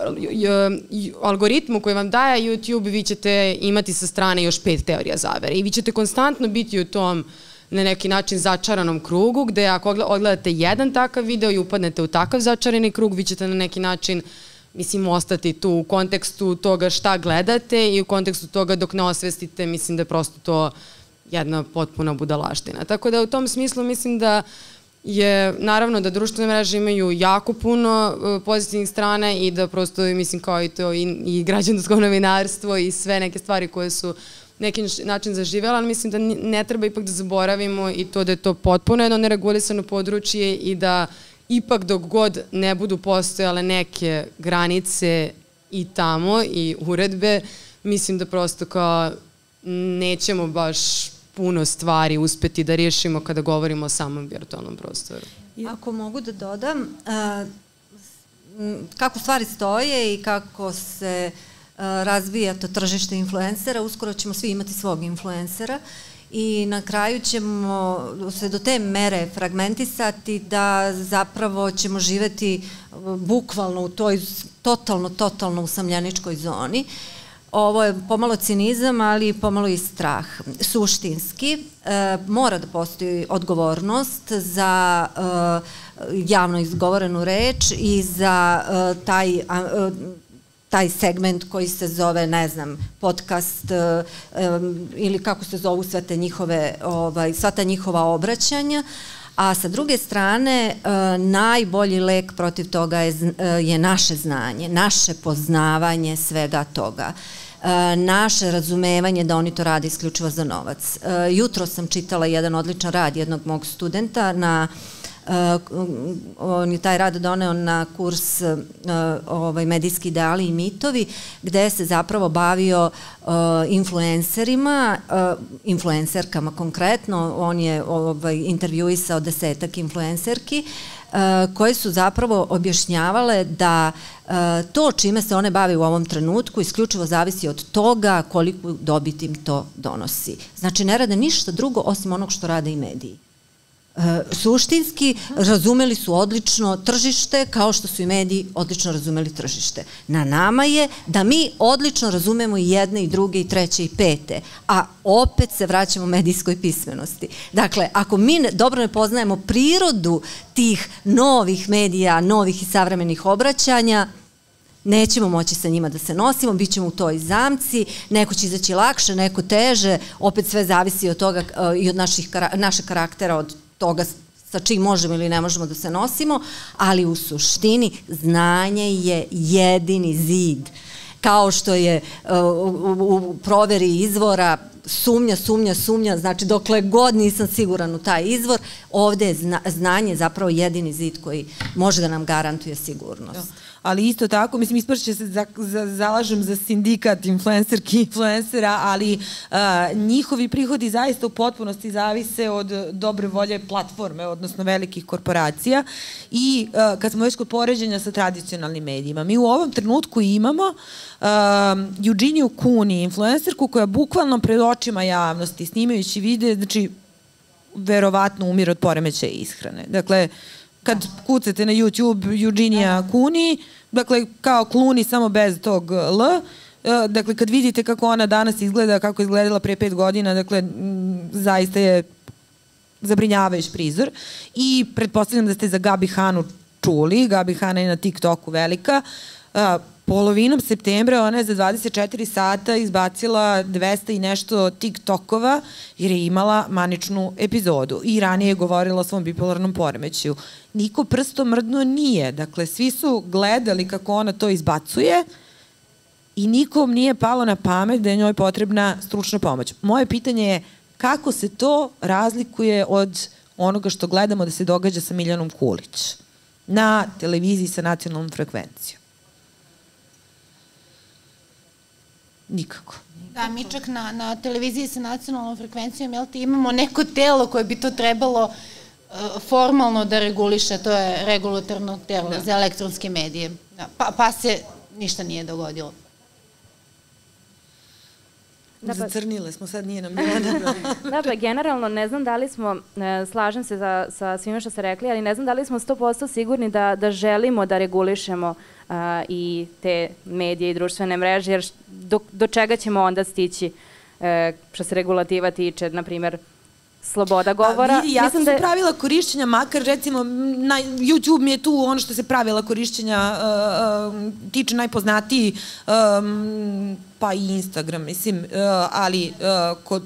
algoritmu koji vam daje YouTube, vi ćete imati sa strane još pet teorija zavere i vi ćete konstantno biti u tom, na neki način, začaranom krugu, gde ako odgledate jedan takav video i upadnete u takav začarani krug, vi ćete na neki način, mislim, ostati tu u kontekstu toga šta gledate i u kontekstu toga dok ne osvestite, mislim da je prosto to jedna potpuna budalaština. Tako da u tom smislu mislim da je, naravno, da društvene mreže imaju jako puno pozitivnih strana i da prosto, mislim, kao i to i građansko novinarstvo i sve neke stvari koje su neki način zaživjela, ali mislim da ne treba ipak da zaboravimo i to da je to potpuno jedno neregulisano područje i da ipak dok god ne budu postojale neke granice i tamo i uredbe, mislim da prosto kao nećemo baš puno stvari uspeti da riješimo kada govorimo o samom virtualnom prostoru. Ako mogu da dodam, kako stvari stoje i kako se razvija to tržište influencera, uskoro ćemo svi imati svog influencera i na kraju ćemo se do te mere fragmentisati da zapravo ćemo živeti bukvalno u toj totalno, totalno usamljeničkoj zoni. Ovo je pomalo cinizam, ali pomalo i strah. Suštinski, mora da postoji odgovornost za javno izgovorenu reč i za taj segment koji se zove, ne znam, podcast ili kako se zovu sva ta njihova obraćanja. A sa druge strane, najbolji lek protiv toga je naše znanje, naše poznavanje svega toga, naše razumevanje da oni to rade isključivo za novac. Jutro sam čitala jedan odličan rad jednog mog studenta na on je taj rad doneo na kurs medijski ideali i mitovi, gde se zapravo bavio influencerima, influencerkama konkretno, on je intervjuisao desetak influencerki, koje su zapravo objašnjavale da to čime se one bave u ovom trenutku isključivo zavisi od toga koliko dobit im to donosi. Znači, ne rade ništa drugo osim onog što rade i mediji. Suštinski razumeli su odlično tržište, kao što su i mediji odlično razumeli tržište. Na nama je da mi odlično razumemo i jedne, i druge, i treće, i pete, a opet se vraćamo medijskoj pismenosti. Dakle, ako mi dobro ne poznajemo prirodu tih novih medija, novih i savremenih obraćanja, nećemo moći sa njima da se nosimo, bit ćemo u toj zamci, neko će izaći lakše, neko teže, opet sve zavisi od toga i od našeg karaktera, od toga sa čim možemo ili ne možemo da se nosimo, ali u suštini znanje je jedini zid. Kao što je u proveri izvora sumnja, sumnja, sumnja, znači dokle god nisam siguran u taj izvor, ovdje je znanje zapravo jedini zid koji može da nam garantuje sigurnost. Ali isto tako, mislim, ispašće se zalažem za sindikat influencerki, influencera, ali njihovi prihodi zaista u potpunosti zavise od dobre volje platforme, odnosno velikih korporacija. I kad smo već kod poređenja sa tradicionalnim medijima, mi u ovom trenutku imamo Eugeniju Kuni, influencerku koja bukvalno pred očima javnosti, snimajući videe, znači, verovatno umire od poremećaja ishrane. Dakle, kad kucate na YouTube Eugenija Kuni, dakle, kao Kluni, samo bez tog L, dakle, kad vidite kako ona danas izgleda, kako je izgledala pre pet godina, dakle, zaista je zabrinjavajući prizor. I pretpostavljam da ste za Gabi Hanu čuli. Gabi Hana je na TikToku velika. Polovinom septembra ona je za dvadeset četiri sata izbacila dvesta i nešto TikTokova jer je imala maničnu epizodu i ranije je govorila o svom bipolarnom poremećaju. Niko prstom mrdnuo nije. Dakle, svi su gledali kako ona to izbacuje i nikom nije palo na pamet da je njoj potrebna stručna pomoć. Moje pitanje je kako se to razlikuje od onoga što gledamo da se događa sa Miljanom Kulić na televiziji sa nacionalnom frekvencijom. Nikako. Da, mi čak na televiziji sa nacionalnom frekvencijom imamo neko telo koje bi to trebalo formalno da reguliše, to je regulatorno telo za elektronske medije. Pa se ništa nije dogodilo. Zacrnile smo, sad nije nam Milena. Da, pa generalno ne znam da li smo, slažem se sa svima što ste rekli, ali ne znam da li smo sto posto sigurni da želimo da regulišemo i te medije i društvene mreže, jer do čega ćemo onda stići što se regulativa tiče, na primjer, sloboda govora. Ja sam se pravila korišćenja, makar recimo na YouTube mi je tu ono što se pravila korišćenja tiče najpoznatiji, pa i Instagram, mislim, ali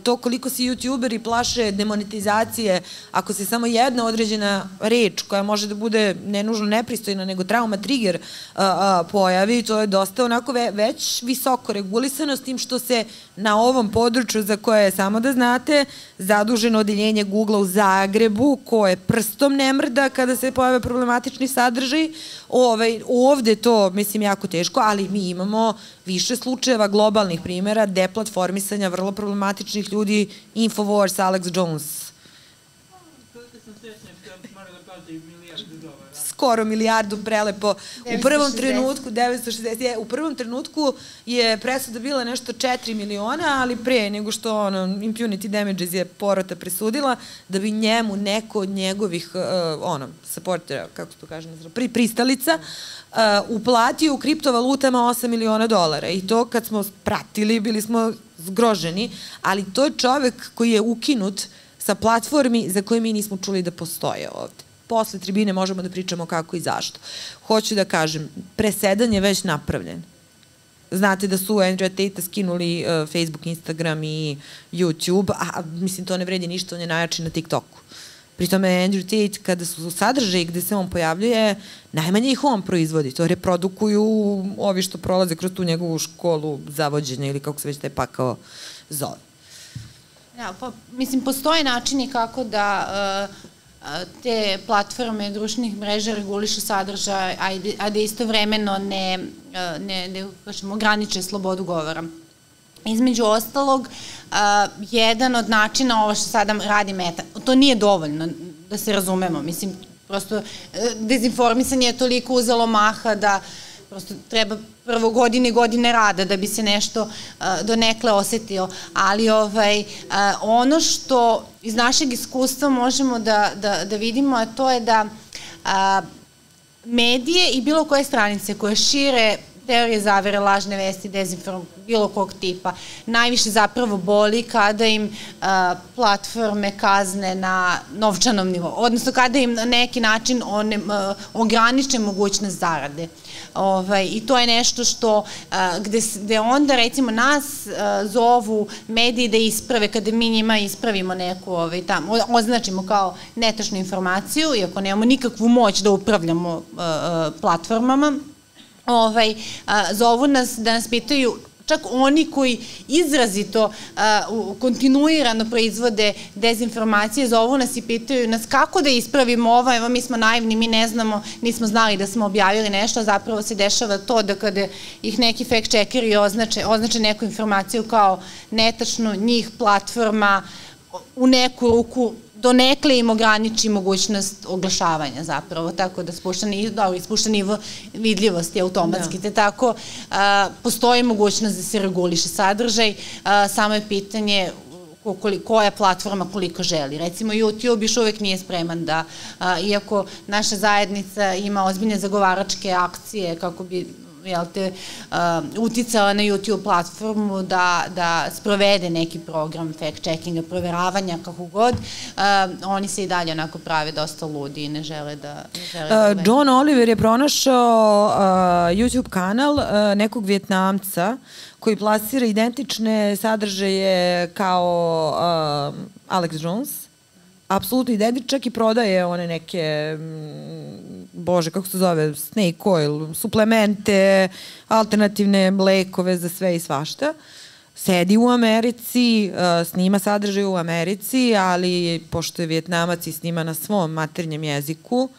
to koliko se YouTuberi plaše demonetizacije, ako se samo jedna određena reč koja može da bude ne nužno nepristojna, nego trauma trigger pojavi, to je dosta onako već visoko regulisano, s tim što se na ovom području za koje je, samo da znate, zaduženo odeljenje Google-a u Zagrebu, koje prstom ne mrda kada se pojave problematični sadržaj, ovde to, mislim, jako teško, ali mi imamo više slučajeva globalnih primjera deplatformisanja vrlo problematičnih ljudi, Infowars, Alex Jones. Skoro milijardu, prelepo. U prvom trenutku, devetsto šezdeset, u prvom trenutku je presuda bila nešto četiri miliona, ali pre nego što ono, Impunity Damages je porota presudila, da bi njemu neko od njegovih ono, supportera, kako se to kaže, pristalica, uplatio u kriptovalutama osam miliona dolara. I to kad smo pratili, bili smo zgroženi, ali to je čovek koji je ukinut sa platformi za koje mi nismo čuli da postoje ovde. Posle tribine možemo da pričamo kako i zašto. Hoću da kažem, presedan je već napravljen. Znate da su Andrea Tate skinuli Facebook, Instagram i YouTube, a mislim to ne vredi ništa, on je najjači na TikToku. Pri tome Andrea Tate, kada su sadržaji gde se on pojavljuje, najmanje ih on proizvodi, to reprodukuju ovi što prolaze kroz tu njegovu školu zavođenja ili kako se već taj pakao zove. Mislim, postoje načini kako da te platforme društvenih mreža regulišu sadržaj, a da istovremeno ne, ne, ne kažemo, ograniče slobodu govora. Između ostalog, jedan od načina ovo što sada radi Meta, to nije dovoljno da se razumemo, mislim, prosto dezinformisanje je toliko uzelo maha da prosto treba prvo godine i godine rada da bi se nešto donekle osetio, ali ono što iz našeg iskustva možemo da vidimo, a to je da medije i bilo koje stranice koje šire teorije zavere, lažne vesti, dezinformacije, bilo kog tipa, najviše zapravo boli kada im platforme kazne na novčanom nivou, odnosno kada im na neki način ograniče mogućnost zarade. I to je nešto što, gde onda recimo nas zovu mediji da isprave, kada mi njima ispravimo neku, označimo kao netačnu informaciju, iako nemamo nikakvu moć da upravljamo platformama, zovu nas da nas pitaju, čak oni koji izrazito kontinuirano proizvode dezinformacije, zovu nas i pitaju nas kako da ispravimo ovo, evo mi smo naivni, mi ne znamo, nismo znali da smo objavili nešto, a zapravo se dešava to da kada ih neki fact checkeri označe neku informaciju kao netačnu, njih platforma u neku ruku donekle im ograniči mogućnost oglašavanja zapravo, tako da spušta nivo vidljivosti automatski, te tako postoji mogućnost da se reguliše sadržaj, samo je pitanje koja platforma koliko želi. Recimo YouTube još uvek nije spreman da, iako naša zajednica ima ozbiljne zagovaračke akcije kako bi uticala na YouTube platformu da sprovede neki program fact-checkinga, proveravanja, kako god, oni se i dalje onako prave dosta ludi i ne žele da... John Oliver je pronašao YouTube kanal nekog Vjetnamca koji plasira identične sadržaje kao Alex Jones, apsolutno identičan, čak i prodaje one neke, bože, kako se zove, snake oil, suplemente, alternativne lekove za sve i svašta. Sedi u Americi, snima sadržaj u Americi, ali pošto je Vjetnamac i snima na svom maternjem jeziku,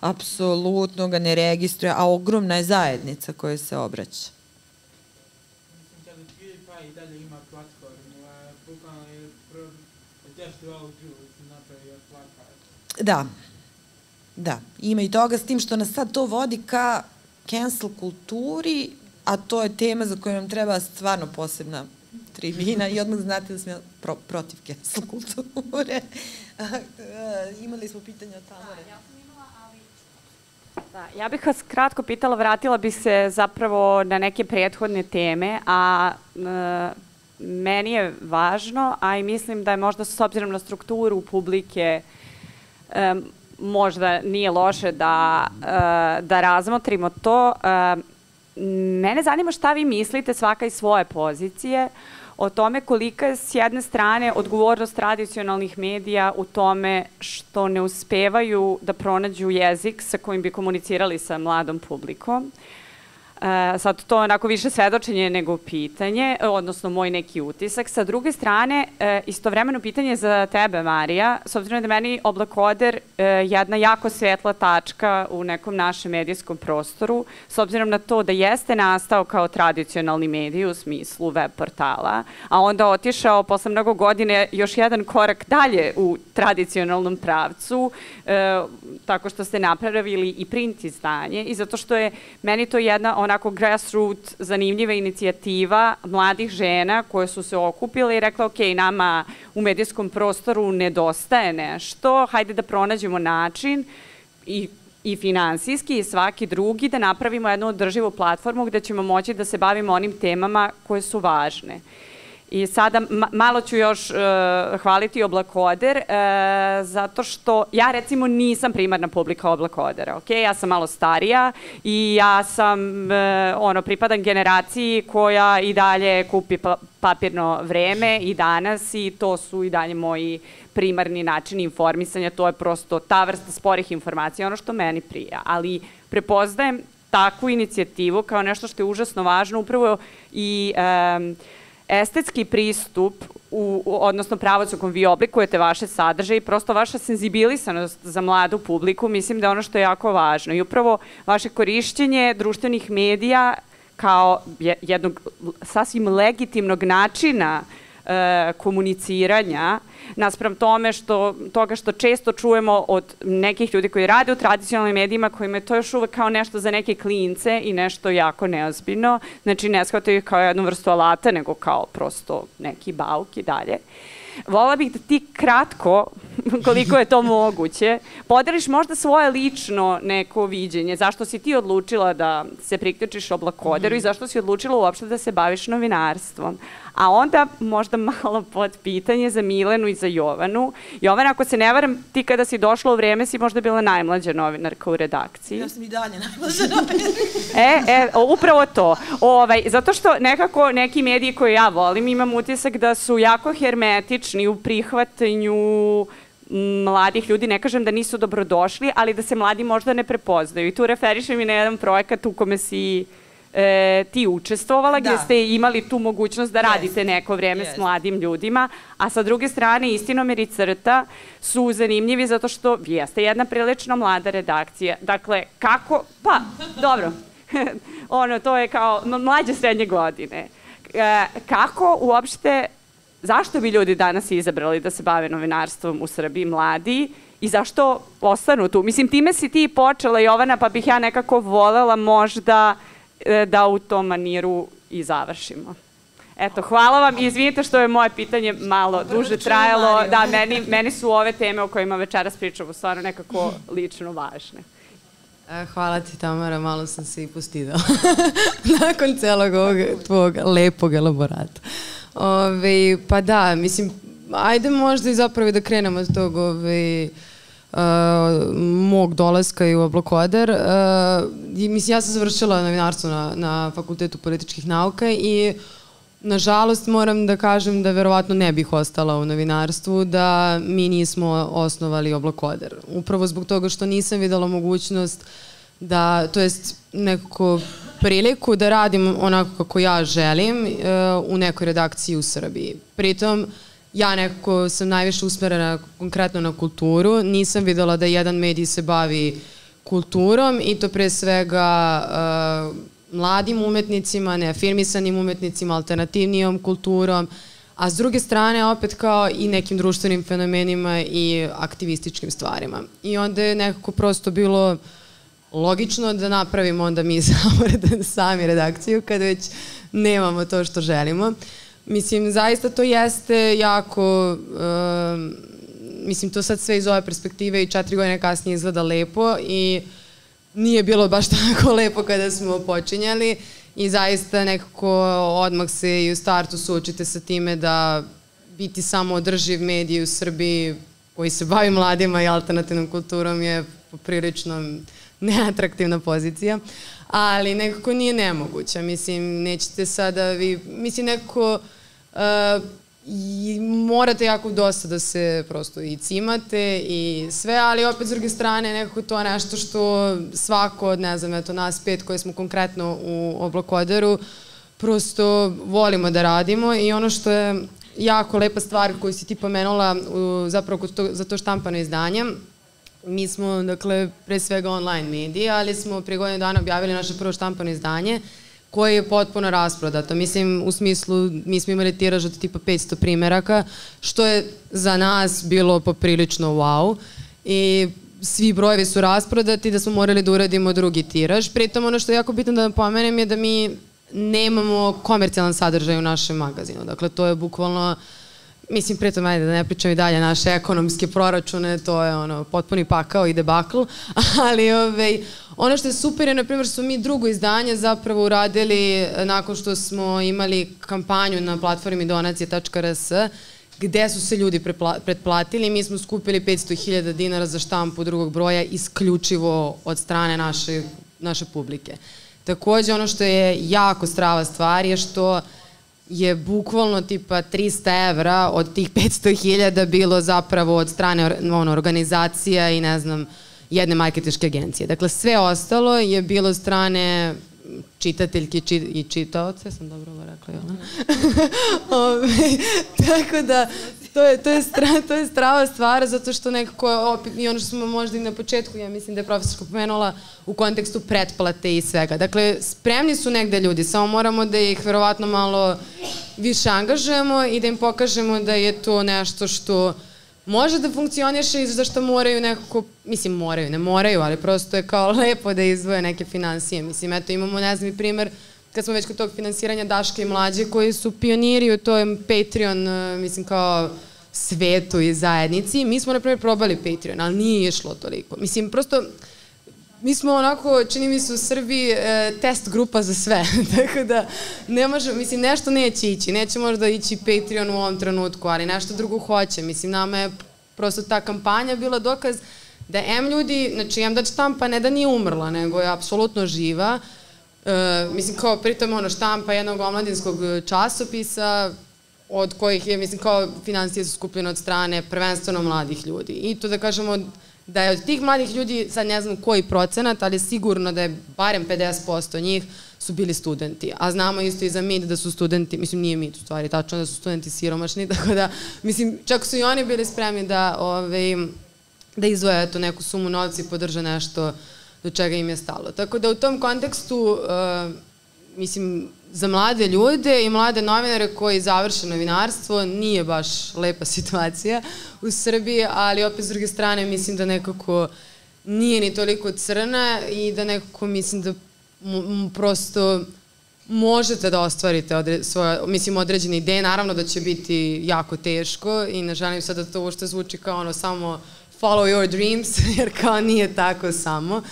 apsolutno ga ne registruje, a ogromna je zajednica koja se obraća. Da, da, ima i toga, s tim što nas sad to vodi ka cancel kulturi, a to je tema za koju nam treba stvarno posebna tribina i odmah znate da sam ja protiv cancel kulture. Imali smo pitanja od Tamare. Da, ja sam imala, ali... Ja bih vas kratko pitala, vratila bih se zapravo na neke prethodne teme, a... Meni je važno, a i mislim da je možda s obzirom na strukturu publike možda nije loše da razmotrimo to. Mene zanima šta vi mislite, svaka iz svoje pozicije, o tome kolika je s jedne strane odgovornost tradicionalnih medija u tome što ne uspevaju da pronađu jezik sa kojim bi komunicirali sa mladom publikom. Sad to je onako više svedočenje nego pitanje, odnosno moj neki utisak. Sa druge strane, istovremeno pitanje za tebe, Marija, s obzirom da meni Oblakoder jedna jako svetla tačka u nekom našem medijskom prostoru, s obzirom na to da jeste nastao kao tradicionalni medij u smislu web portala, a onda otišao posle mnogo godine još jedan korak dalje u tradicionalnom pravcu, tako što ste napravili i print izdanje i zato što je meni to jedna onako grassroot zanimljiva inicijativa mladih žena koje su se okupile i rekla, ok, nama u medijskom prostoru nedostaje nešto, hajde da pronađemo način i finansijski i svaki drugi da napravimo jednu održivu platformu gde ćemo moći da se bavimo onim temama koje su važne. I sada malo ću još hvaliti Oblakoder, zato što ja recimo nisam primarna publika Oblakodera. Ja sam malo starija i ja sam pripadan generaciji koja i dalje kupi papirno Vreme i Danas i to su i dalje moji primarni načini informisanja. To je prosto ta vrsta sporih informacija, ono što meni prija. Ali prepoznajem takvu inicijativu kao nešto što je užasno važno upravo i estetski pristup, u, odnosno pravac u kom vi oblikujete vaše sadržaje i prosto vaša senzibilisanost za mladu publiku, mislim da je ono što je jako važno. I upravo vaše korišćenje društvenih medija kao jednog sasvim legitimnog načina e, komuniciranja, naspram tome što, toga što često čujemo od nekih ljudi koji rade u tradicionalnim medijima, kojima je to još uvek kao nešto za neke klince i nešto jako neozbiljno. Znači, ne shvataju ih kao jednu vrstu alata, nego kao prosto neki bauk i dalje. Volela bih da ti kratko, koliko je to moguće, podeliš možda svoje lično neko viđenje. Zašto si ti odlučila da se priključiš Oblakoderu i zašto si odlučila uopšte da se baviš novinarstvom? A onda možda malo pod pitanje za Milenu i za Jovanu. Jovana, ako se ne varam, ti kada si došla u Vreme si možda bila najmlađa novinarka u redakciji. Ja sam i dalje najmlađa novinarka. E, e, upravo to. Ovaj, zato što nekako neki mediji koje ja volim, imam utisak da su jako hermetični u prihvatanju mladih ljudi, ne kažem da nisu dobrodošli, ali da se mladi možda ne prepoznaju. I tu referišem i na jedan projekat u kome si E, ti učestvovala, gdje ste imali tu mogućnost da radite yes. neko vrijeme yes. s mladim ljudima, a sa druge strane Istinomer i Crta su zanimljivi zato što vi ste jedna prilično mlada redakcija. Dakle, kako? Pa, dobro. ono, to je kao mlađe srednje godine. E, kako uopšte, zašto bi ljudi danas izabrali da se bave novinarstvom u Srbiji mladi? I zašto ostanu tu? Mislim, time si ti počela, Jovana, pa bih ja nekako volela možda da u tom maniru i završimo. Eto, hvala vam i izvinite što je moje pitanje malo duže trajalo. Da, meni, meni su ove teme o kojima večeras pričamo stvarno nekako lično važne. Hvala ti, Tamara, malo sam se i postidala nakon celog ovog tvojeg lepog elaborata. Ove, pa da, mislim, ajde možda i zapravo da krenemo od tog ove, Uh, mog dolaska i u Oblakoder. Uh, mislim, ja sam završila novinarstvo na, na Fakultetu političkih nauka i nažalost moram da kažem da verovatno ne bih ostala u novinarstvu da mi nismo osnovali Oblakoder. Upravo zbog toga što nisam videla mogućnost da, to jest nekako priliku da radim onako kako ja želim uh, u nekoj redakciji u Srbiji. Pritom ja nekako sam najviše usmerena konkretno na kulturu, nisam videla da jedan medij se bavi kulturom i to pre svega uh, mladim umetnicima, neafirmisanim umetnicima, alternativnijom kulturom, a s druge strane opet kao i nekim društvenim fenomenima i aktivističkim stvarima. I onda je nekako prosto bilo logično da napravimo onda mi sami redakciju kad već nemamo to što želimo. Mislim, zaista to jeste jako, um, mislim, to sad sve iz ove perspektive i četiri godine kasnije izgleda lepo i nije bilo baš tako lepo kada smo počinjali i zaista nekako odmah se i u startu suočite sa time da biti samo održiv medij u Srbiji koji se bavi mladima i alternativnom kulturom je poprilično neatraktivna pozicija, ali nekako nije nemoguća. Mislim, nećete sada vi, mislim, nekako uh, i morate jako dosta da se prosto i cimate i sve, ali opet s druge strane nekako to je nešto što svako od, ne znam, eto nas pet koji smo konkretno u Oblakoderu prosto volimo da radimo i ono što je jako lepa stvar koju si ti pomenula u, zapravo kod to, za to štampano izdanje. Mi smo, dakle, pre svega online mediji, ali smo prije godine dana objavili naše prvo štampano izdanje koje je potpuno rasprodato. Mislim, u smislu, mi smo imali tiraž od tipa petsto primjeraka, što je za nas bilo poprilično wow. I svi brojevi su rasprodati, da smo morali da uradimo drugi tiraž. Pritom, ono što je jako bitno da pomenem je da mi nemamo komercijalan sadržaj u našem magazinu. Dakle, to je bukvalno... Mislim, pritom, ajde da ne pričam i dalje naše ekonomske proračune, to je ono, potpuni pakao i debakl, ali ove, ono što je super je, na primjer, su mi drugo izdanje zapravo uradili nakon što smo imali kampanju na platformi donacije tačka r s, gde su se ljudi pretplatili. Mi smo skupili petsto hiljada dinara za štampu drugog broja isključivo od strane naše, naše publike. Također, ono što je jako strava stvar je što je bukvalno tipa trista evra od tih petsto hiljada bilo zapravo od strane ono, organizacija i ne znam, jedne marketinške agencije. Dakle, sve ostalo je bilo od strane čitateljke i čitaoce, sam dobro ovo rekla, Jovana. Tako da, to je strava stvar, zato što nekako, i ono što smo možda i na početku, ja mislim da je profesorka pomenula, u kontekstu pretplate i svega. Dakle, spremni su negde ljudi, samo moramo da ih verovatno malo više angažujemo i da im pokažemo da je to nešto što može da funkcioniše i zašto moraju nekako, mislim moraju, ne moraju, ali prosto je kao lepo da izvoje neke finansije. Mislim, eto imamo, ne znam, i primer, kad smo već kod tog finansiranja, Daške i mlađe koji su pioniri u tom Patreon, mislim, kao svetu i zajednici. Mi smo, na primjer, probali Patreon, ali nije išlo toliko. Mislim, prosto, mi smo onako, čini mi se u Srbiji, test grupa za sve. Tako da, ne može, mislim, nešto neće ići. Neće možda ići Patreon u ovom trenutku, ali nešto drugo hoće. Mislim, nama je prosto ta kampanja bila dokaz da em ljudi, znači em da štampa ne da nije umrla, nego je apsolutno živa. Mislim, kao pritom ono štampa jednog omladinskog časopisa, od kojih je, mislim, kao financije su skupljene od strane prvenstveno mladih ljudi. I to da kažemo da je od tih mladih ljudi, sad ne znam koji procenat, ali sigurno da je barem pedeset posto njih su bili studenti. A znamo isto i za MID da su studenti, mislim nije MID u stvari, tačno da su studenti siromašni, tako da, mislim, čak su i oni bili spremni da izvoje neku sumu novca i podrže nešto do čega im je stalo. Tako da u tom kontekstu, mislim, za mlade ljude i mlade novinare koji završe novinarstvo nije baš lepa situacija u Srbiji, ali opet s druge strane mislim da nekako nije ni toliko crna i da nekako mislim da prosto možete da ostvarite svoje, mislim, određene ideje. Naravno da će biti jako teško i ne želim sad da to uopšte zvuči kao ono samo follow your dreams, jer kao nije tako samo.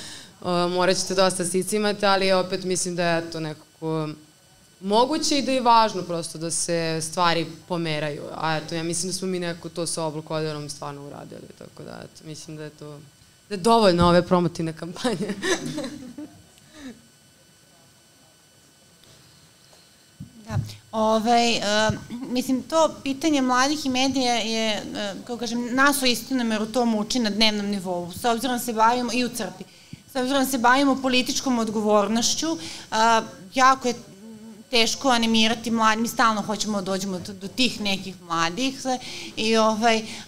Morat ćete dosta sicimati, ali opet mislim da je to nekako moguće i da je važno prosto da se stvari pomeraju. A eto, ja mislim da smo mi nekako to sa Oblakoderom stvarno uradili, tako da eto, mislim da je to da je dovoljno ove promotivne kampanje. Da, ovaj, mislim, to pitanje mladih i medija je, kao kažem, nas u Istinomeru to muči na dnevnom nivou, s obzirom se bavimo i u Crti. S obzirom se bavimo političkom odgovornošću, jako je teško animirati mladi, mi stalno hoćemo da dođemo do tih nekih mladih,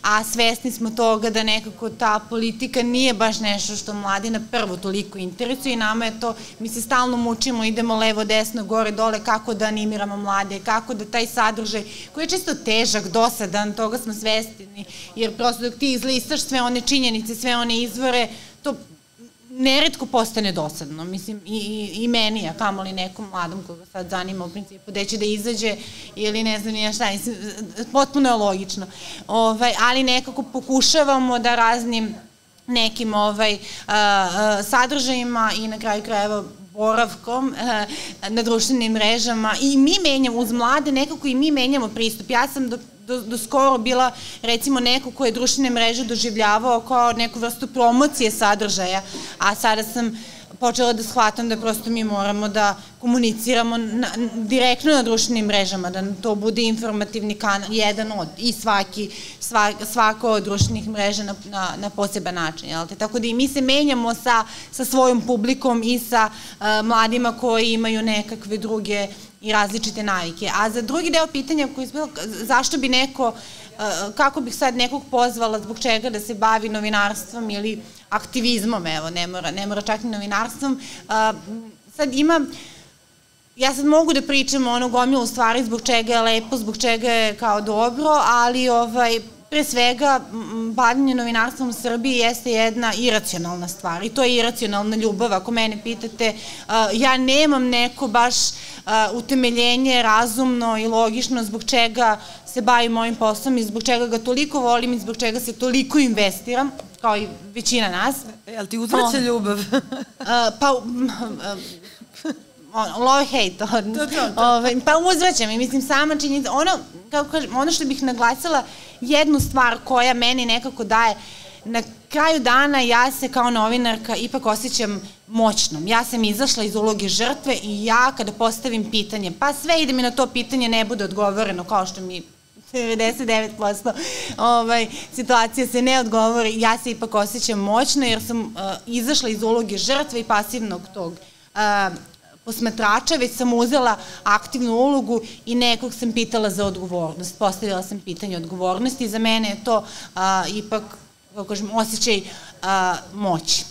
a svesni smo toga da nekako ta politika nije baš nešto što mladi na prvo toliko interesuje i nama je to, mi se stalno mučimo, idemo levo, desno, gore, dole, kako da animiramo mlade, kako da taj sadržaj, koji je često težak, dosadan, toga smo svesni, jer prosto dok ti izlistaš sve one činjenice, sve one izvore, to neretko postane dosadno, mislim, i meni, a kamoli nekom mladom koga sad zanima u principu, gde će da izađe ili ne znam nije šta, mislim, potpuno je logično, ali nekako pokušavamo da raznim nekim sadržajima i na kraju krajeva boravkom na društvenim mrežama i mi menjamo uz mlade, nekako i mi menjamo pristup. Ja sam do do skoro bila, recimo, neko ko je društvene mreže doživljavao kao neku vrstu promocije sadržaja, a sada sam počela da shvatam da prosto mi moramo da komuniciramo direktno na društvenim mrežama, da to bude informativni kanal, jedan od, i svaki, svako od društvenih mreža na poseban način. Tako da i mi se menjamo sa svojom publikom i sa mladima koji imaju nekakve druge i različite navike. A za drugi deo pitanja, zašto bi neko, kako bih sad nekog pozvala, zbog čega da se bavi novinarstvom ili aktivizmom, evo, ne mora čak i novinarstvom, sad ima, ja sad mogu da pričam ono gomilu stvari zbog čega je lepo, zbog čega je kao dobro, ali pre svega bavljenje novinarstvom u Srbiji jeste jedna iracionalna stvar i to je iracionalna ljubav. Ako mene pitate, ja nemam neko baš utemeljenje razumno i logično zbog čega se bavim ovim poslom i zbog čega ga toliko volim i zbog čega se toliko investiram, kao i većina nas. Jel ti uzvraća ljubav? Pa love-hate odnos. Pa uzvraća mi, mislim, sama činjenica. Ono što bih naglasila, jednu stvar koja meni nekako daje, na kraju dana ja se kao novinarka ipak osjećam moćnom. Ja sam izašla iz uloge žrtve i ja kada postavim pitanje, pa sve ide mi na to pitanje, ne bude odgovoreno, kao što mi devedeset devet posto situacija se ne odgovori, ja se ipak osjećam moćno jer sam izašla iz uloge žrtve i pasivnog tog posmatrača, već sam uzela aktivnu ulogu i nekog sam pitala za odgovornost. Postavila sam pitanje odgovornosti i za mene je to ipak, kako kažem, osjećaj moći.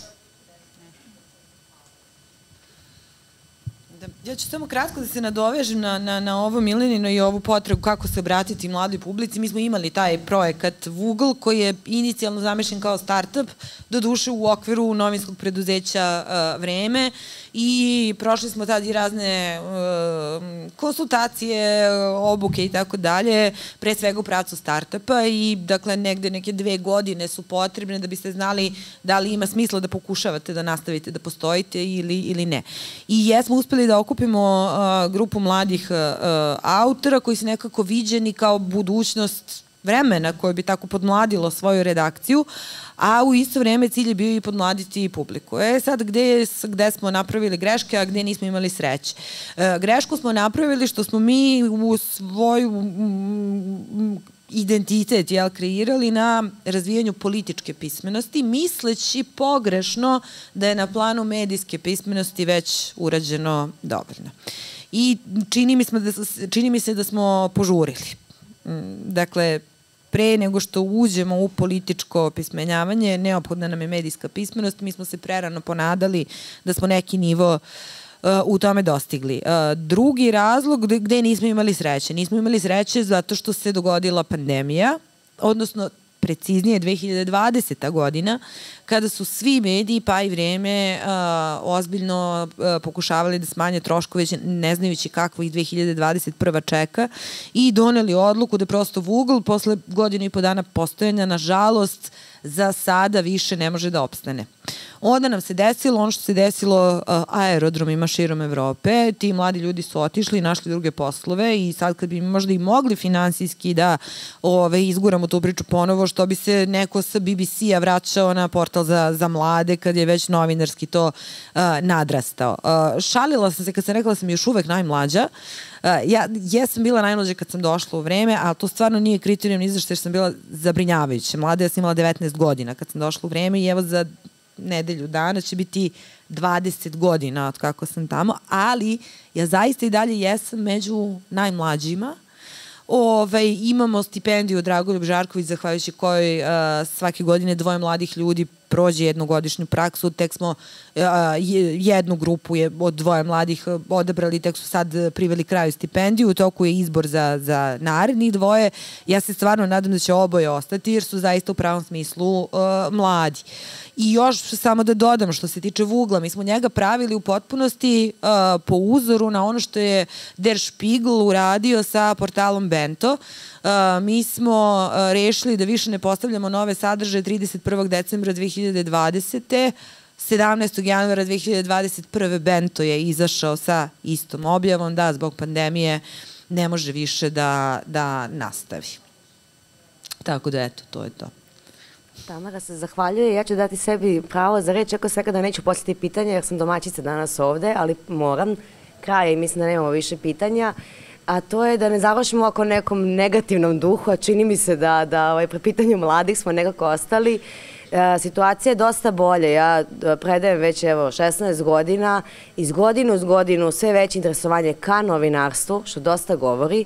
Ja ću samo kratko da se nadovežem na ovo Milenino i ovu potrebu kako se obratiti mladoj publici. Mi smo imali taj projekat Vugl koji je inicijalno zamišljen kao start-up, doduše u okviru novinskog preduzeća Vreme, i prošli smo tad i razne konsultacije, obuke i tako dalje, pre svega u pravcu start-upa, i dakle negde neke dve godine su potrebne da biste znali da li ima smisla da pokušavate da nastavite da postojite ili ne. I jesmo uspeli da okupimo grupu mladih autora koji su nekako viđeni kao budućnost Vremena koje bi tako podmladilo svoju redakciju, a u isto vreme cilj je bio i podmladiti publiku. E sad, gde smo napravili greške, a gde nismo imali sreće? Grešku smo napravili što smo mi u svoju identitet kreirali na razvijanju političke pismenosti, misleći pogrešno da je na planu medijske pismenosti već urađeno dovoljno. I čini mi se da smo požurili. Dakle, pre nego što uđemo u političko pismenjavanje, neophodna nam je medijska pismenost. Mi smo se prerano ponadali da smo neki nivo u tome dostigli. Drugi razlog gde nismo imali sreće. Nismo imali sreće zato što se dogodila pandemija, odnosno preciznije dve hiljade dvadeseta. godina, kada su svi mediji, pa i Vreme, ozbiljno pokušavali da smanje troškove, ne znajući kako ih dve hiljade dvadeset prva. čeka, i doneli odluku da prosto Vugl posle godinu i po dana postojanja, nažalost, za sada više ne može da opstane. Onda nam se desilo ono što se desilo aerodromima širom Evrope. Ti mladi ljudi su otišli i našli druge poslove, i sad kad bi možda i mogli finansijski da izguramo tu priču ponovo, što bi se neko sa Bi Bi Si-a vraćao na portal za mlade kad je već novinarski to nadrastao. Šalila sam se kad sam rekla da sam još uvek najmlađa. Ja jesam bila najmlađa kad sam došla u Vreme, ali to stvarno nije kriterijum ni zašto, jer sam bila zabrinjavajuća. Mlada, ja sam imala devetnaest godina kad sam došla u Vreme, i evo za nedelju dana će biti dvadeset godina od kako sam tamo, ali ja zaista i dalje jesam među najmlađima. Imamo stipendiju Dragoljub Žarković, zahvaljujući kojoj svake godine dvoje mladih ljudi prođe jednogodišnju praksu. Tek smo jednu grupu od dvoje mladih odabrali, tek su sad priveli kraju stipendiju. U toku je izbor za narednih dvoje. Ja se stvarno nadam da će oboje ostati, jer su zaista u pravom smislu mladi. I još samo da dodam, što se tiče Vugla, mi smo njega pravili u potpunosti po uzoru na ono što je Der Spiegel uradio sa portalom Bento. Mi smo rešili da više ne postavljamo nove sadržaje trideset prvog decembra dve hiljade dvadesete. sedamnaestog januara dve hiljade dvadeset prve. Bento je izašao sa istom objavom da zbog pandemije ne može više da nastavi. Tako da, eto, to je to. Tamara se zahvaljuje. Ja ću dati sebi pravo za reč, ako svega da neću postaviti pitanje, jer sam domaćica danas ovde, ali moram. Kraj je i mislim da nemamo više pitanja. A to je da ne završimo ako nekom negativnom duhu, a čini mi se da pri pitanju mladih smo nekako ostali. Situacija je dosta bolja. Ja predajem već evo šesnaest godina. Iz godinu uz godinu sve veće interesovanje ka novinarstvu, što dosta govori.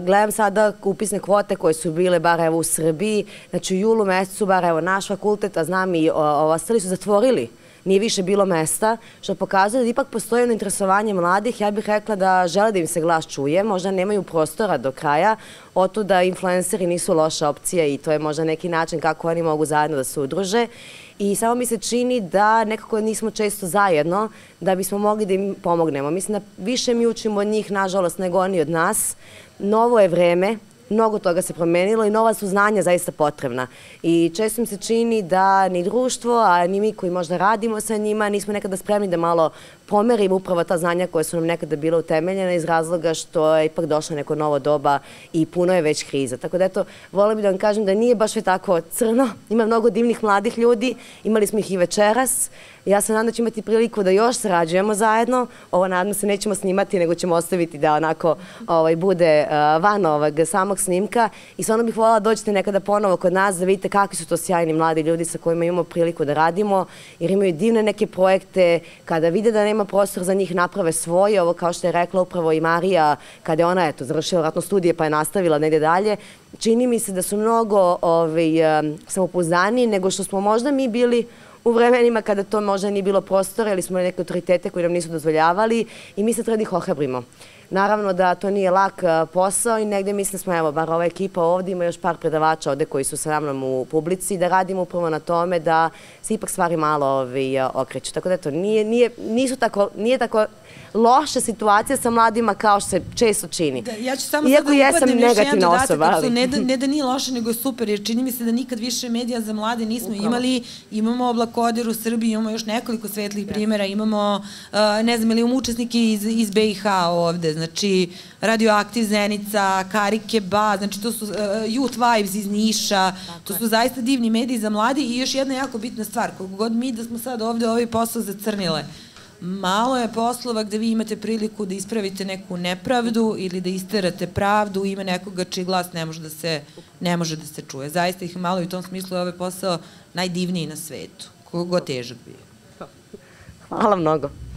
Gledam sada upisne kvote koje su bile bar evo u Srbiji. Znači u julu mesecu bar evo naš fakultet, a znam i ostali su zatvorili. Nije više bilo mesta, što pokazuje da ipak postoje ono interesovanje mladih. Ja bih rekla da žele da im se glas čuje, možda nemaju prostora do kraja, otuda influenceri nisu loša opcija i to je možda neki način kako oni mogu zajedno da se udruže. I samo mi se čini da nekako nismo često zajedno da bismo mogli da im pomognemo. Mislim da više mi učimo od njih, nažalost, nego oni od nas. Novo je vreme. Mnogo toga se promenilo i nova su znanja zaista potrebna. I često mi se čini da ni društvo, a ni mi koji možda radimo sa njima, nismo nekada spremni da malo pomerimo upravo ta znanja koja su nam nekada bila utemeljena iz razloga što je ipak došlo neko novo doba i puno je već kriza. Tako da, eto, volim bih da vam kažem da nije baš sve tako crno. Ima mnogo divnih mladih ljudi, imali smo ih i večeras. Ja se nadam da ćemo imati priliku da još sarađujemo zajedno. Ovo, nadam se, nećemo snimati, nego ćemo ostaviti da onako bude van ovog samog snimka. I stvarno bih voljela da dođete nekada ponovo kod nas da vidite kakvi su to sjajni mladi ljudi sa kojima imamo priliku da radimo, jer imaju divne neke projekte. Kada vide da nema nema prostor za njih, naprave svoje. Ovo, kao što je rekla upravo i Marija, kada je ona, eto, završila vratno studije pa je nastavila negdje dalje, čini mi se da su mnogo ovaj, samopouzdaniji nego što smo možda mi bili u vremenima kada to možda nije bilo prostora ili smo neke autoritete koji nam nisu dozvoljavali i mi se treba da ih ohrabrimo. Naravno da to nije lak posao i negdje mislim smo, evo, bar ova ekipa ovdje, ima još par predavača ovdje koji su sa mnom u publici, da radimo upravo na tome da se ipak stvari malo okreću. Tako da to nije tako loša situacija sa mladima kao što se često čini. Iako jesam negativna osoba. Ne da nije loša, nego je super, jer čini mi se da nikad više medija za mlade nismo imali. Imamo Oblakoder u Srbiji, imamo još nekoliko svetlih primjera, imamo, ne znam, ili imamo učesnike iz Be Ha ovde, znači Radioaktiv Zenica, Karike Ba, znači to su Youth Vibes iz Niša, to su zaista divni mediji za mladi. I još jedna jako bitna stvar, koliko god mi da smo sad ovde ovaj posao zacrnile, malo je poslova gde vi imate priliku da ispravite neku nepravdu ili da isterate pravdu u ime nekoga čiji glas ne može da se, ne može da se čuje. Zaista ih malo i u tom smislu je ovaj posao najdivniji na svetu, koliko god težak bio. Hvala mnogo.